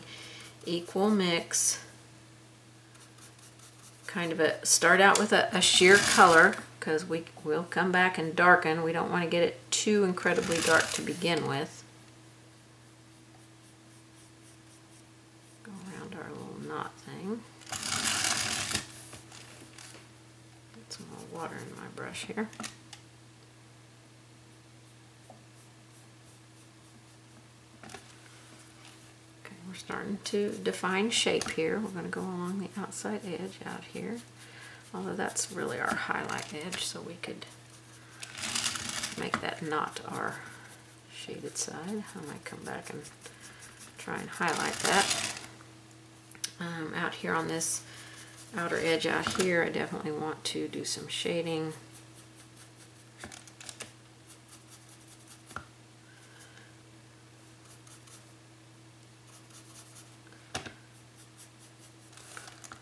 equal mix. Kind of a start out with a sheer color, because we will come back and darken. We don't want to get it too incredibly dark to begin with. Go around our little knot thing. Water in my brush here. Okay, we're starting to define shape here. We're going to go along the outside edge out here, although that's really our highlight edge, so we could make that not our shaded side. I might come back and try and highlight that. Out here on this outer edge out here, I definitely want to do some shading.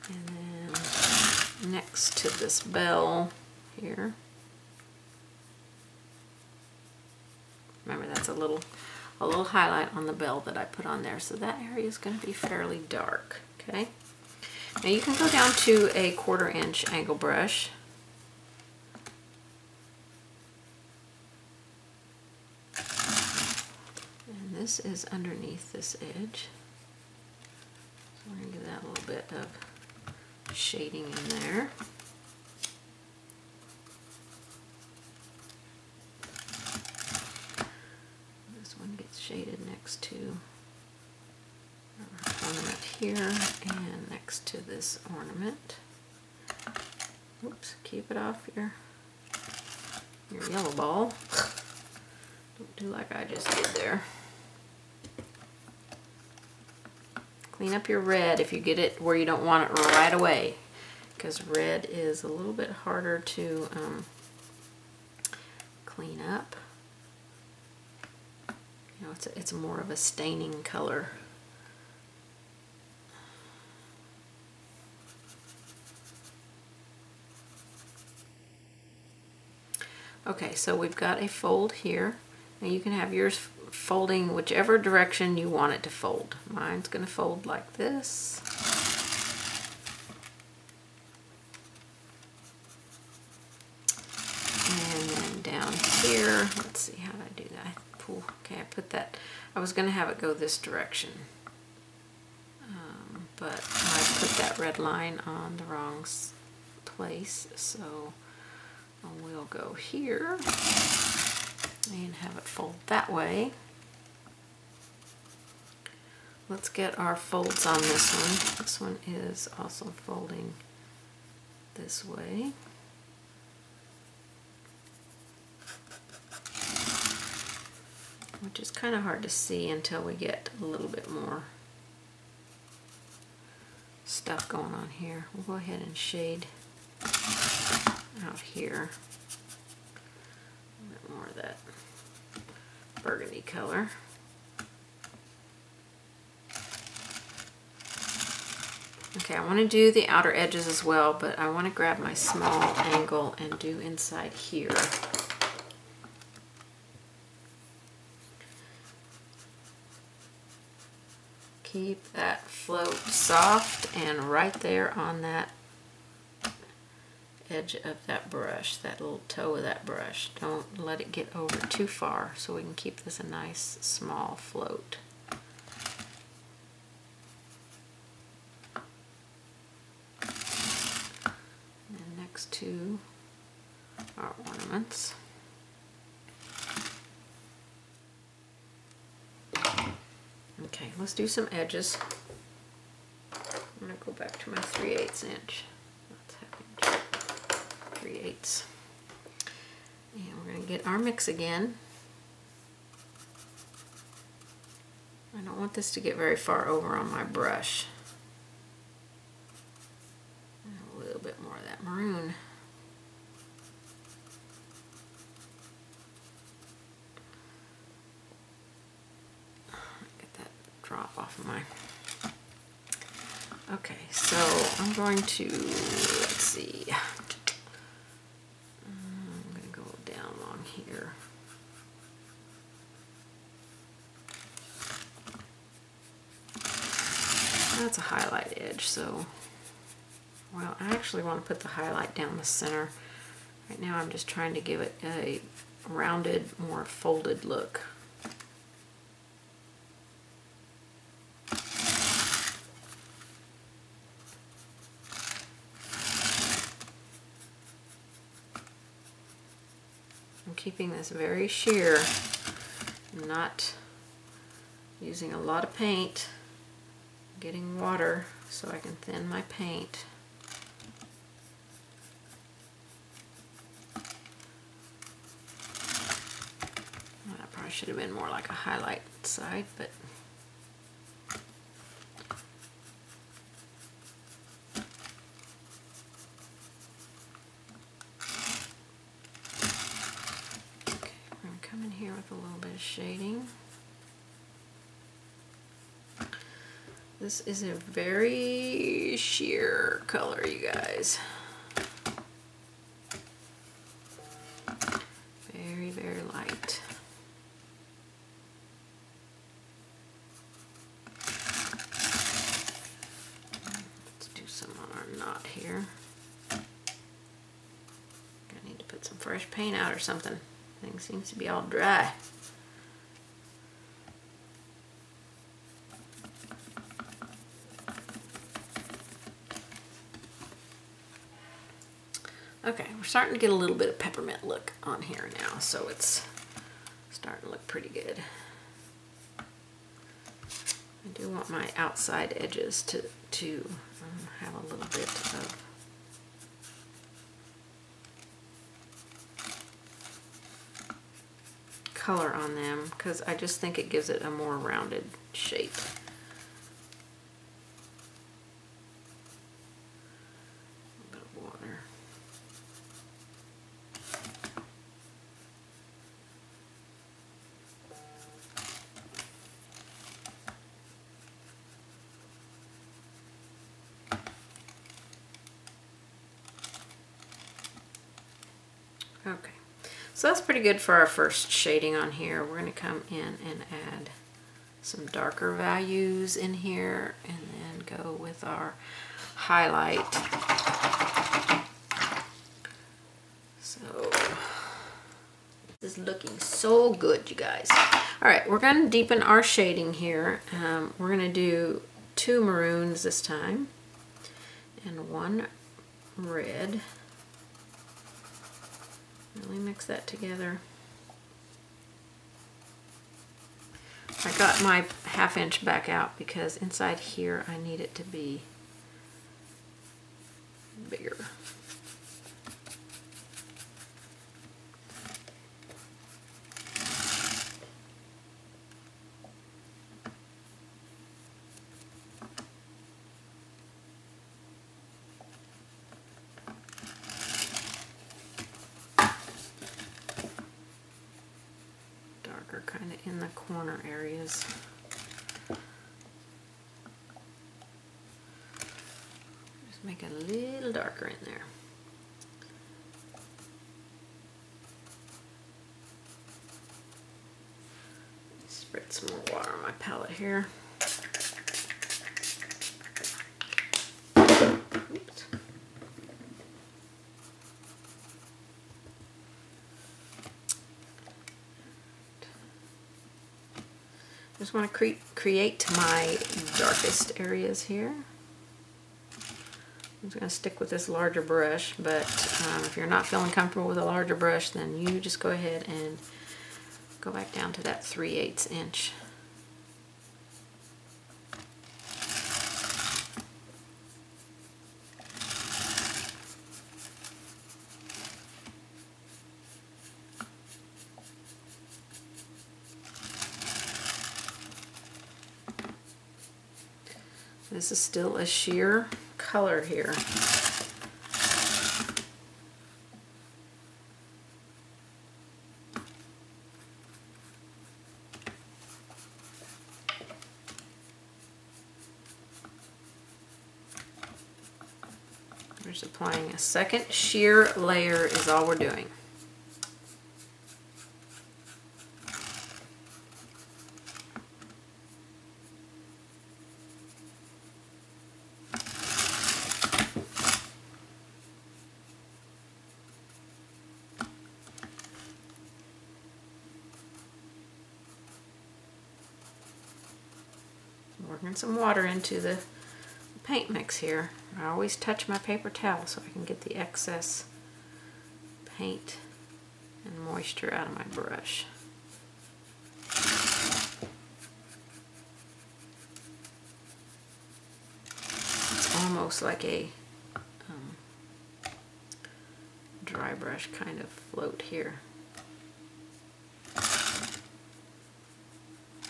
And then next to this bell here. Remember, that's a little highlight on the bell that I put on there, so that area is going to be fairly dark, okay? Now you can go down to a 1/4" angle brush is underneath this edge. So we're going to give that a little bit of shading in there. This one gets shaded next to our ornament here and next to this ornament. Oops, keep it off your yellow ball. Don't do like I just did there. Clean up your red if you get it where you don't want it right away, because red is a little bit harder to clean up. You know, it's more of a staining color. Okay, so we've got a fold here. Now you can have yours folding whichever direction you want it to fold. Mine's going to fold like this. And then down here, let's see how I do that. Cool. Okay, I put that, I was going to have it go this direction. But I put that red line on the wrong place, so we'll go here and have it fold that way. Let's get our folds on this one. This one is also folding this way. Which is kind of hard to see until we get a little bit more stuff going on here. We'll go ahead and shade out here. A bit more of that burgundy color. Okay, I want to do the outer edges as well, but I want to grab my small angle and do inside here. Keep that float soft and right there on that edge of that brush, that little toe of that brush. Don't let it get over too far so we can keep this a nice small float. And next to our ornaments. Okay, let's do some edges. I'm going to go back to my 3/8 inch. 3/8. And we're going to get our mix again. I don't want this to get very far over on my brush. And a little bit more of that maroon. Get that drop off of mine. Okay, so I'm going to, let's see. Here. That's a highlight edge, so well, I actually want to put the highlight down the center. Right now I'm just trying to give it a rounded, more folded look. Keeping this very sheer, not using a lot of paint, getting water so I can thin my paint. Well, that probably should have been more like a highlight side, but shading. This is a very sheer color, you guys. Very, very light. Let's do some on our knot here. I need to put some fresh paint out or something. Thing seems to be all dry. Okay, we're starting to get a little bit of peppermint look on here now, so it's starting to look pretty good. I do want my outside edges to have a little bit of color on them, because I just think it gives it a more rounded shape. A little bit of water. Okay. So that's pretty good for our first shading on here. We're going to come in and add some darker values in here and then go with our highlight. So this is looking so good, you guys. All right, we're going to deepen our shading here. We're going to do 2 maroons this time and 1 red. Really mix that together. I got my ½ inch back out because inside here I need it to be bigger. Kind of in the corner areas. Just make it a little darker in there. Spread some more water on my palette here. Oops. Just want to create my darkest areas here. I'm just going to stick with this larger brush, but if you're not feeling comfortable with a larger brush, then you just go ahead and go back down to that 3/8 inch. This is still a sheer color here. We're just applying a second sheer layer is all we're doing. Working some water into the paint mix here. I always touch my paper towel so I can get the excess paint and moisture out of my brush. It's almost like a dry brush kind of float here,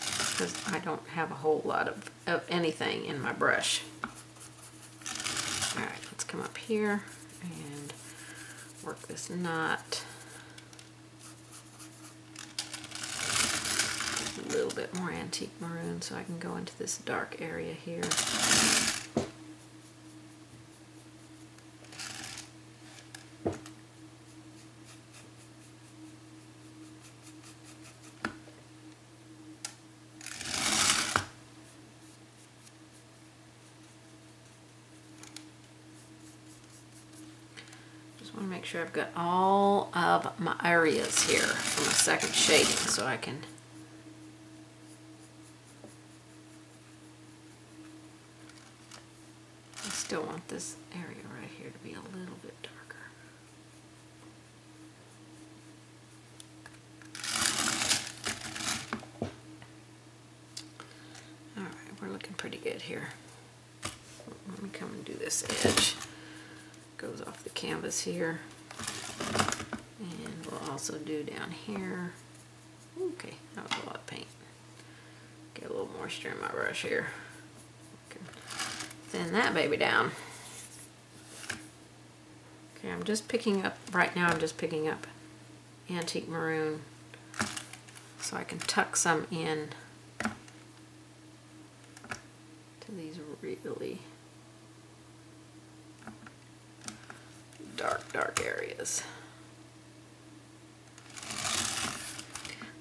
because I don't have a whole lot of anything in my brush. All right, let's come up here and work this knot. A little bit more antique maroon so I can go into this dark area here. Make sure I've got all of my areas here for my second shading so I can I still want this area right here to be a little bit darker. looking pretty good here. Let me come and do this edge. Goes off the canvas here. And we'll also do down here. Okay, that was a lot of paint. Get a little moisture in my brush here. Thin that baby down. Okay, I'm just picking up, right now I'm just picking up antique maroon so I can tuck some in to these really dark areas.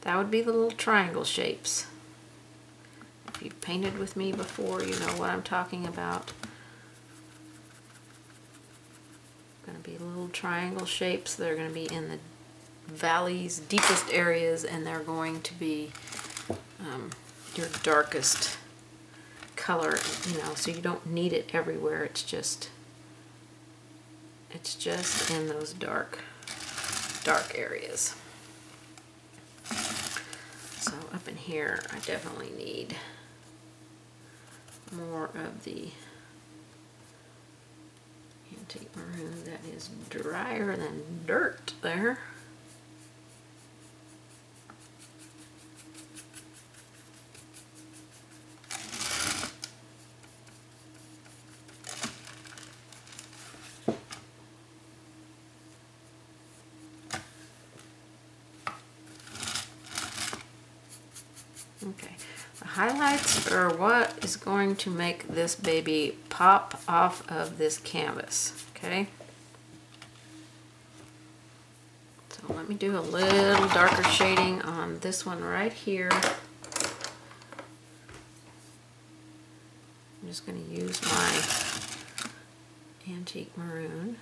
That would be the little triangle shapes. If you've painted with me before, you know what I'm talking about. Going to be little triangle shapes that are going to be in the valley's deepest areas, and they're going to be your darkest color, you know, so you don't need it everywhere. It's just in those dark areas. So up in here, I definitely need more of the antique maroon that is drier than dirt there. Highlights are what is going to make this baby pop off of this canvas, okay? So let me do a little darker shading on this one right here. I'm just going to use my antique maroon.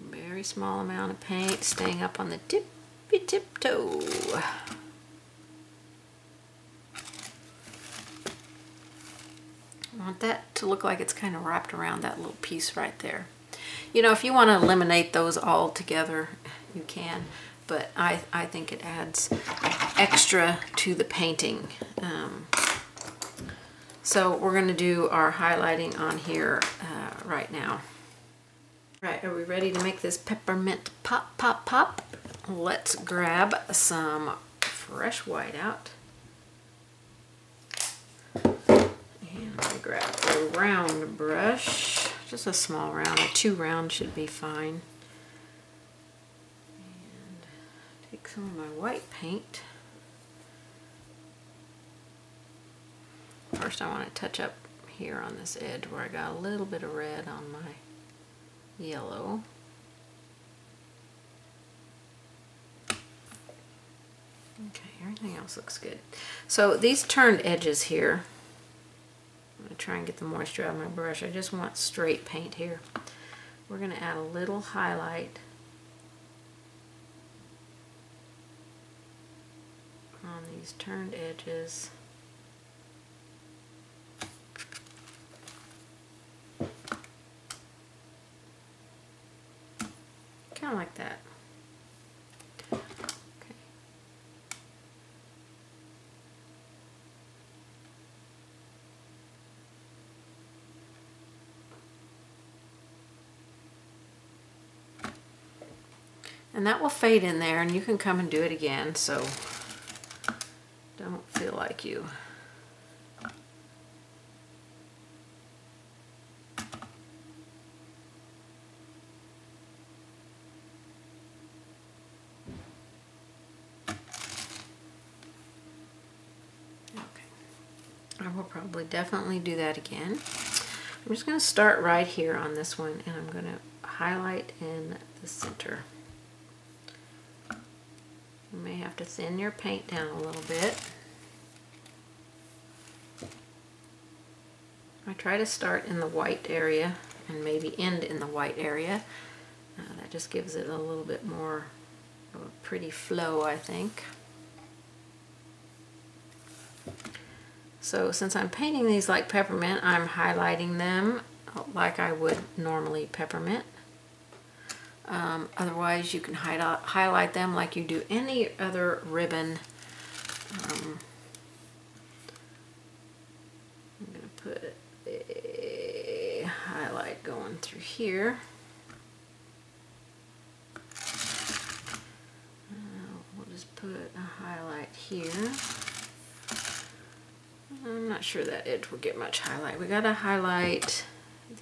Very small amount of paint, staying up on the tip. Be tiptoe. I want that to look like it's kind of wrapped around that little piece right there. You know, if you want to eliminate those all together, you can, but I think it adds extra to the painting. So we're going to do our highlighting on here right now. All right, are we ready to make this peppermint pop, pop, pop? Let's grab some fresh whiteout. And I grab a round brush, just a small round, a 2 round should be fine. And take some of my white paint. First I want to touch up here on this edge where I got a little bit of red on my yellow. Okay, everything else looks good. So these turned edges here, I'm going to try and get the moisture out of my brush. I just want straight paint here. We're going to add a little highlight on these turned edges. Kind of like that. And that will fade in there, and you can come and do it again, so don't feel like you okay. I will probably definitely do that again. I'm just going to start right here on this one, and I'm going to highlight in the center. You may have to thin your paint down a little bit. I try to start in the white area and maybe end in the white area. That just gives it a little bit more of a pretty flow, I think. So since I'm painting these like peppermint, I'm highlighting them like I would normally peppermint. Otherwise, you can highlight them like you do any other ribbon I'm going to put a highlight going through here. We'll just put a highlight here. I'm not sure that edge will get much highlight. We got to highlight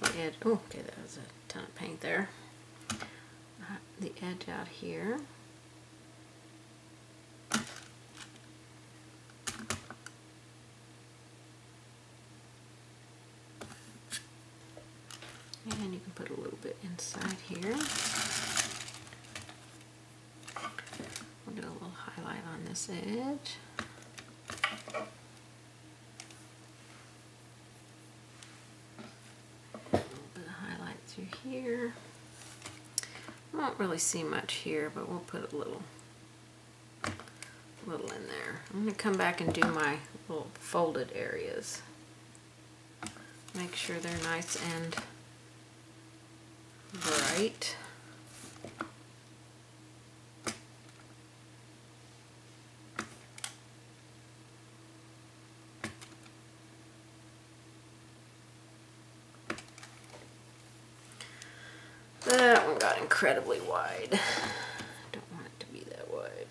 the edge. Oh, okay, that was a ton of paint there. The edge out here. And you can put a little bit inside here. We'll do a little highlight on this edge. A little bit of highlight through here. Won't really see much here, but we'll put a little in there. I'm going to come back and do my little folded areas. Make sure they're nice and bright. That one got incredibly wide. I don't want it to be that wide.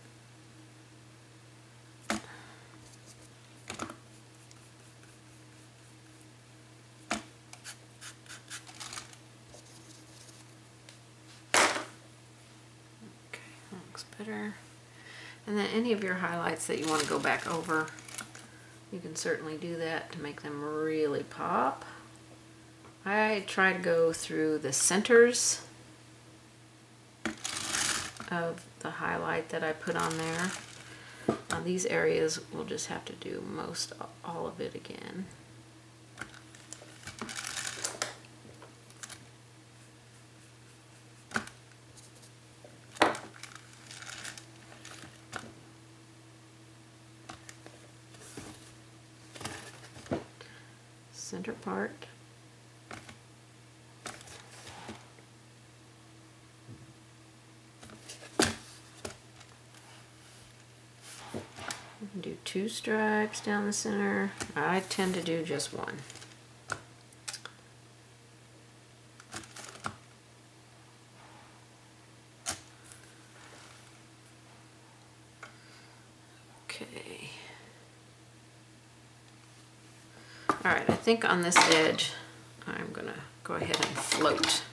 And then any of your highlights that you want to go back over, you can certainly do that to make them really pop. I try to go through the centers of the highlight that I put on there. On these areas, we'll just have to do most all of it again. Center part. You can do two stripes down the center. I tend to do just one. I think on this edge, I'm going to go ahead and float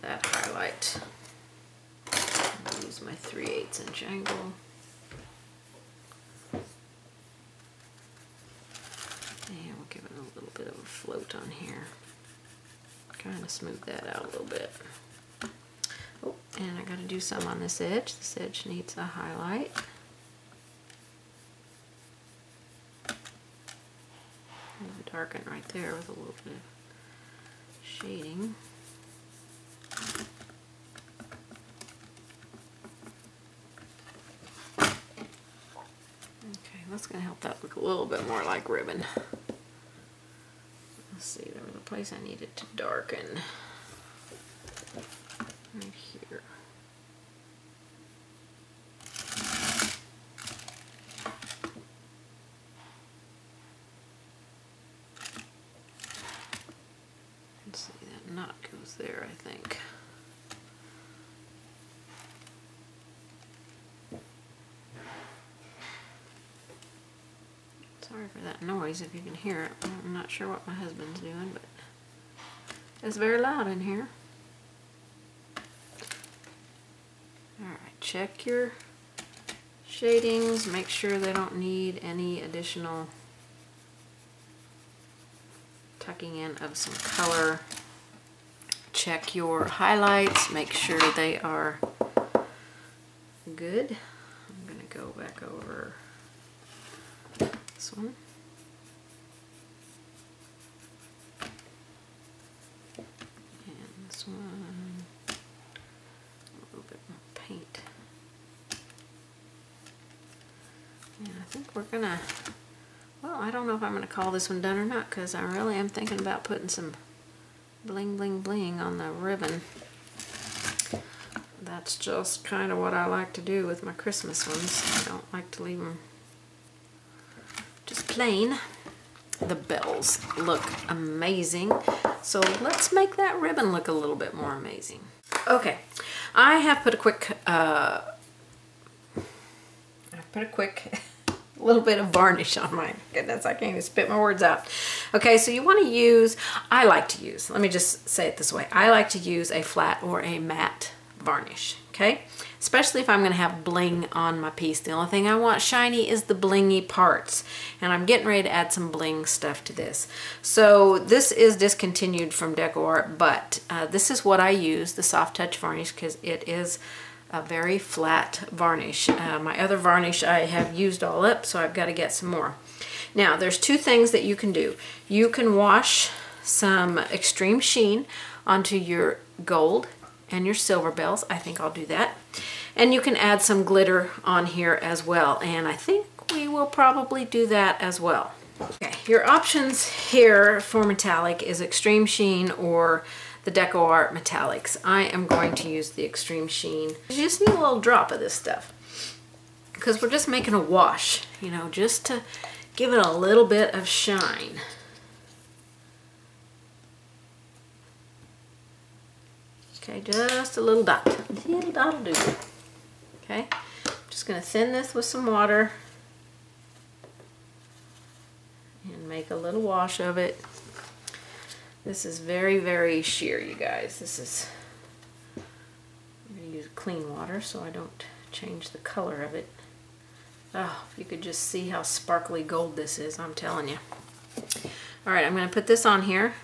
that highlight. I'm going to use my 3/8" angle. And we'll give it a little bit of a float on here. Kind of smooth that out a little bit. Oh, and I got to do some on this edge. This edge needs a highlight. Darken right there with a little bit of shading. Okay, that's going to help that look a little bit more like ribbon. Let's see, there was a place I needed to darken. Right here. There, I think. Sorry for that noise if you can hear it. I'm not sure what my husband's doing, but it's very loud in here. Alright, check your shadings. Make sure they don't need any additional tucking in of some color. Check your highlights, make sure they are good. I'm going to go back over this one. And this one. A little bit more paint. And I think we're going to, well, I don't know if I'm going to call this one done or not, because I really am thinking about putting some bling bling bling on the ribbon. That's just kind of what I like to do with my Christmas ones. I don't like to leave them plain, the bells look amazing. So let's make that ribbon look a little bit more amazing. Okay, I have put a quick, little bit of varnish on mine. Goodness, I can't even spit my words out. Okay, so you want to use, I like to use, let me just say it this way. I like to use a flat or a matte varnish, okay? Especially if I'm going to have bling on my piece. The only thing I want shiny is the blingy parts. And I'm getting ready to add some bling stuff to this. So this is discontinued from DecoArt, but this is what I use, the soft touch varnish, because it is a very flat varnish. My other varnish I have used all up, so I've got to get some more. Now, there's two things that you can do. You can wash some Extreme Sheen onto your gold and your silver bells. I think I'll do that. And you can add some glitter on here as well. And I think we will probably do that as well. Okay, your options here for metallic is Extreme Sheen or the DecoArt metallics. I am going to use the Extreme Sheen. You just need a little drop of this stuff because we're just making a wash, you know, just to give it a little bit of shine. Okay, just a little dot. A little dot will do. Okay, I'm just going to thin this with some water and make a little wash of it. This is very, very sheer, you guys. This is, I'm going to use clean water so I don't change the color of it. Oh, if you could just see how sparkly gold this is, I'm telling you. All right, I'm going to put this on here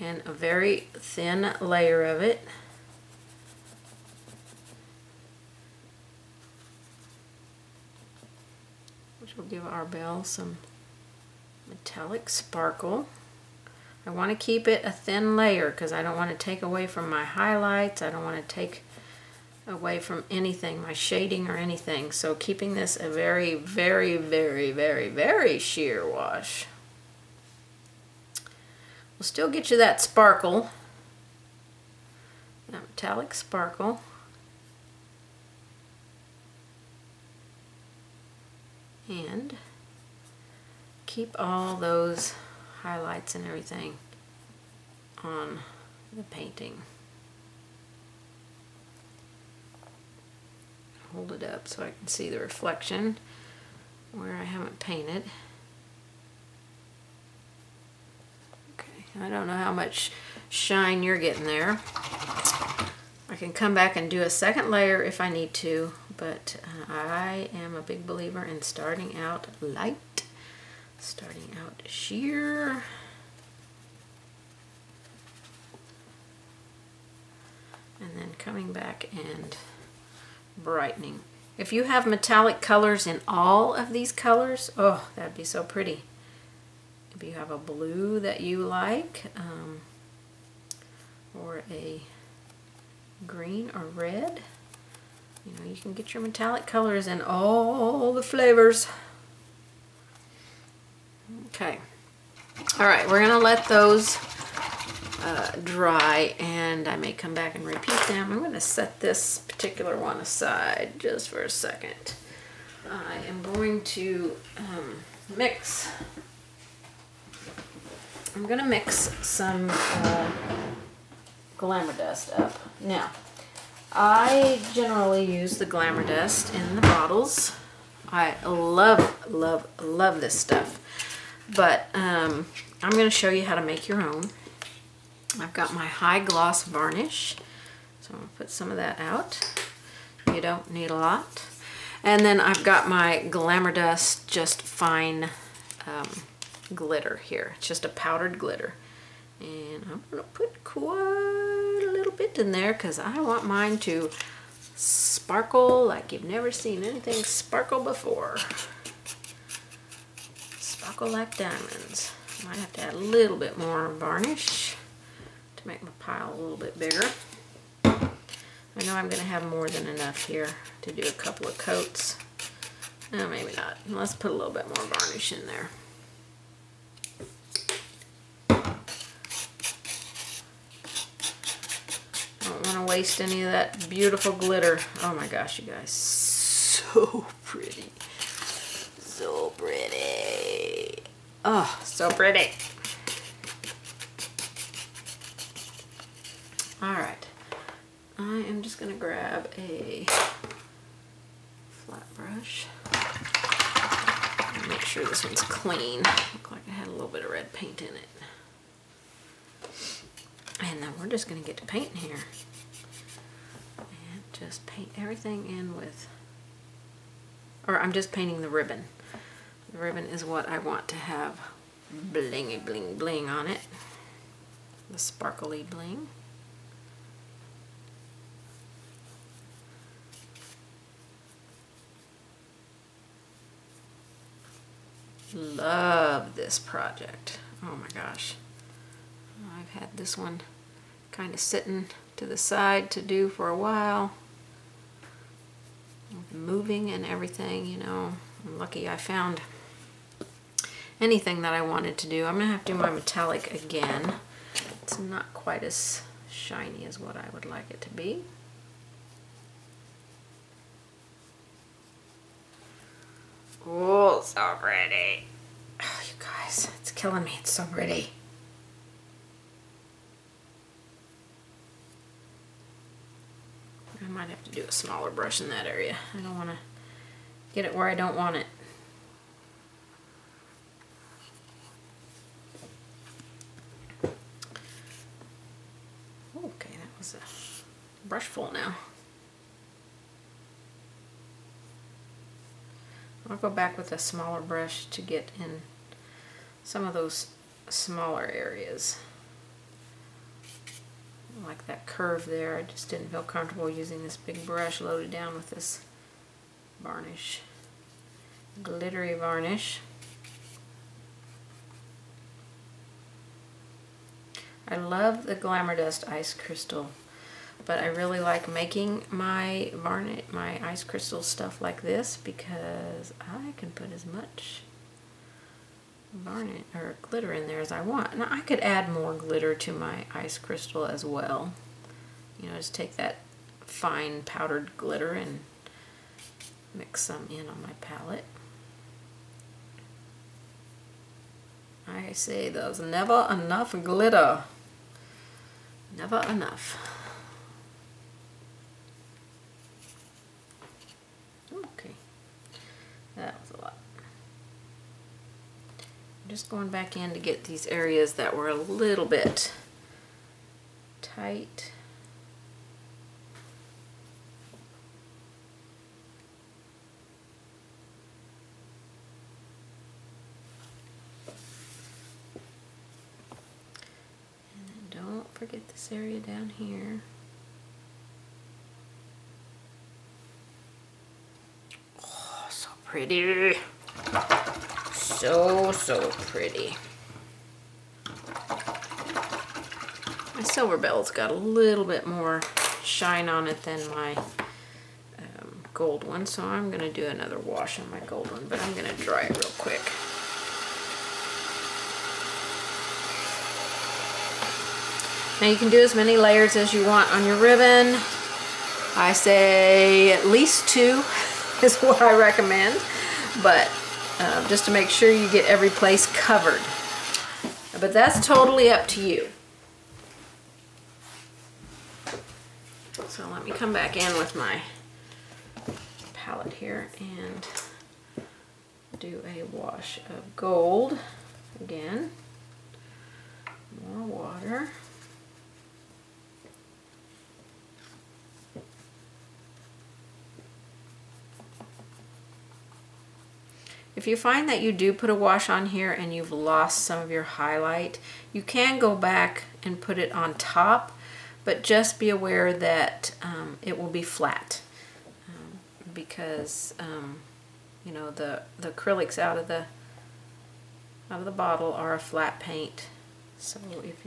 and a very thin layer of it. Which will give our bell some metallic sparkle. I want to keep it a thin layer because I don't want to take away from my highlights. I don't want to take away from anything, my shading or anything. So keeping this a very, very, very, very, very sheer wash. We'll still get you that sparkle, that metallic sparkle. And keep all those highlights and everything on the painting. Hold it up so I can see the reflection where I haven't painted. Okay, I don't know how much shine you're getting there. I can come back and do a second layer if I need to, but I am a big believer in starting out light. Starting out sheer. And then coming back and brightening. If you have metallic colors in all of these colors, oh, that'd be so pretty. If you have a blue that you like, or a green or red, you know, you can get your metallic colors in all the flavors. Okay, all right, we're gonna let those dry, and I may come back and repeat them. I'm gonna set this particular one aside just for a second. I am going to mix. I'm gonna mix some Glamour Dust up. Now, I generally use the Glamour Dust in the bottles. I love, love, love this stuff. But I'm going to show you how to make your own. I've got my high gloss varnish, so I'm going to put some of that out. You don't need a lot. And then I've got my Glamour Dust just fine glitter here. It's just a powdered glitter. And I'm going to put quite a little bit in there because I want mine to sparkle like you've never seen anything sparkle before. Sparkle like diamonds. I might have to add a little bit more varnish to make my pile a little bit bigger. I know I'm going to have more than enough here to do a couple of coats. No, maybe not. Let's put a little bit more varnish in there. I don't want to waste any of that beautiful glitter. Oh my gosh, you guys. So pretty. So pretty. Oh, so pretty. All right, I am just gonna grab a flat brush. Make sure this one's clean. Looked like it had a little bit of red paint in it. And then we're just gonna get to painting here. And just paint everything in with, or I'm just painting the ribbon. The ribbon is what I want to have blingy bling bling on it. The sparkly bling. Love this project. Oh my gosh. I've had this one kind of sitting to the side to do for a while. Moving and everything, you know. I'm lucky I found anything that I wanted to do. I'm gonna have to do my metallic again. It's not quite as shiny as what I would like it to be. Oh, so pretty. Oh, you guys, it's killing me. It's so pretty. I might have to do a smaller brush in that area. I don't want to get it where I don't want it. Okay, that was a brush full now. I'll go back with a smaller brush to get in some of those smaller areas. Like that curve there, I just didn't feel comfortable using this big brush loaded down with this varnish, glittery varnish. I love the Glamour Dust ice crystal, but I really like making my varnish, my ice crystal stuff like this, because I can put as much varnish or glitter in there as I want. Now I could add more glitter to my ice crystal as well. You know, just take that fine powdered glitter and mix some in on my palette. I say there's never enough glitter. Never enough. That was a lot. I'm just going back in to get these areas that were a little bit tight. And then don't forget this area down here. Pretty. So, so pretty. My silver bell's got a little bit more shine on it than my gold one, so I'm going to do another wash on my gold one, but I'm going to dry it real quick. Now you can do as many layers as you want on your ribbon. I say at least two. Is what I recommend, but just to make sure you get every place covered. But that's totally up to you. So let me come back in with my palette here and do a wash of gold again. More water. If you find that you do put a wash on here and you've lost some of your highlight, you can go back and put it on top, but just be aware that it will be flat because you know, the acrylics out of the bottle are a flat paint. So if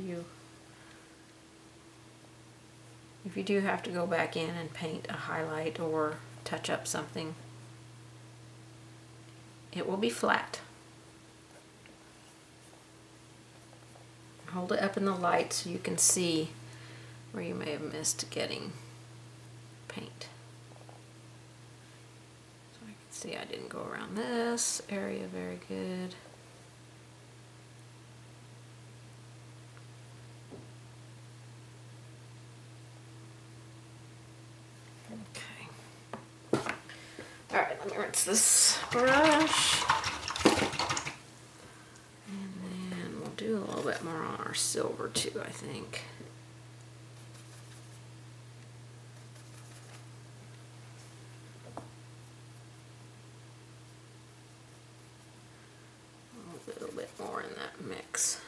you do have to go back in and paint a highlight or touch up something, it will be flat. Hold it up in the light so you can see where you may have missed getting paint. So I can see I didn't go around this area very good. Let me rinse this brush. And then we'll do a little bit more on our silver too, I think. A little bit more in that mix.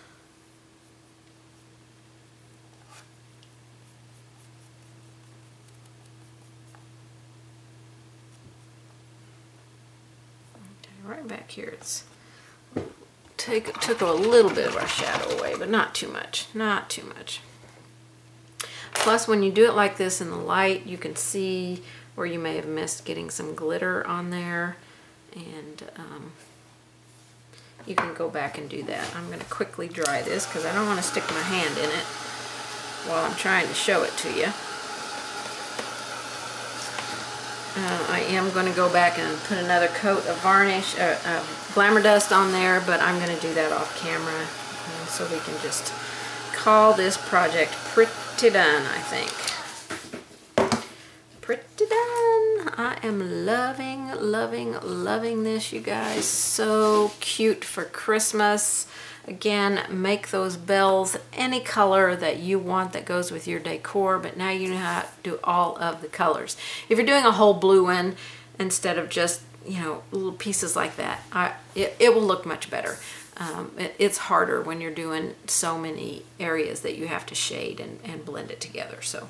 Right back here, it's took a little bit of our shadow away, but not too much, not too much. Plus, when you do it like this in the light, you can see where you may have missed getting some glitter on there, and you can go back and do that. I'm going to quickly dry this because I don't want to stick my hand in it while I'm trying to show it to you. I am going to go back and put another coat of varnish, Glamour Dust on there, but I'm going to do that off camera so we can just call this project pretty done, I think. Pretty done. I am loving, loving, loving this, you guys. So cute for Christmas. Again, make those bells any color that you want that goes with your decor, but now you know how to do all of the colors. If you're doing a whole blue one instead of just, you know, little pieces like that, it will look much better. It's harder when you're doing so many areas that you have to shade and blend it together. So,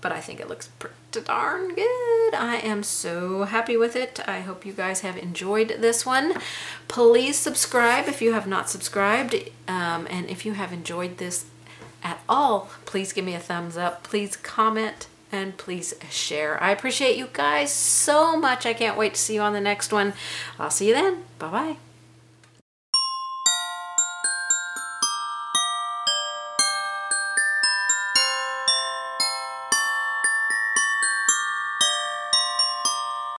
but I think it looks pretty darn good. I am so happy with it. I hope you guys have enjoyed this one. Please subscribe if you have not subscribed. And if you have enjoyed this at all, please give me a thumbs up. Please comment and please share. I appreciate you guys so much. I can't wait to see you on the next one. I'll see you then. Bye-bye.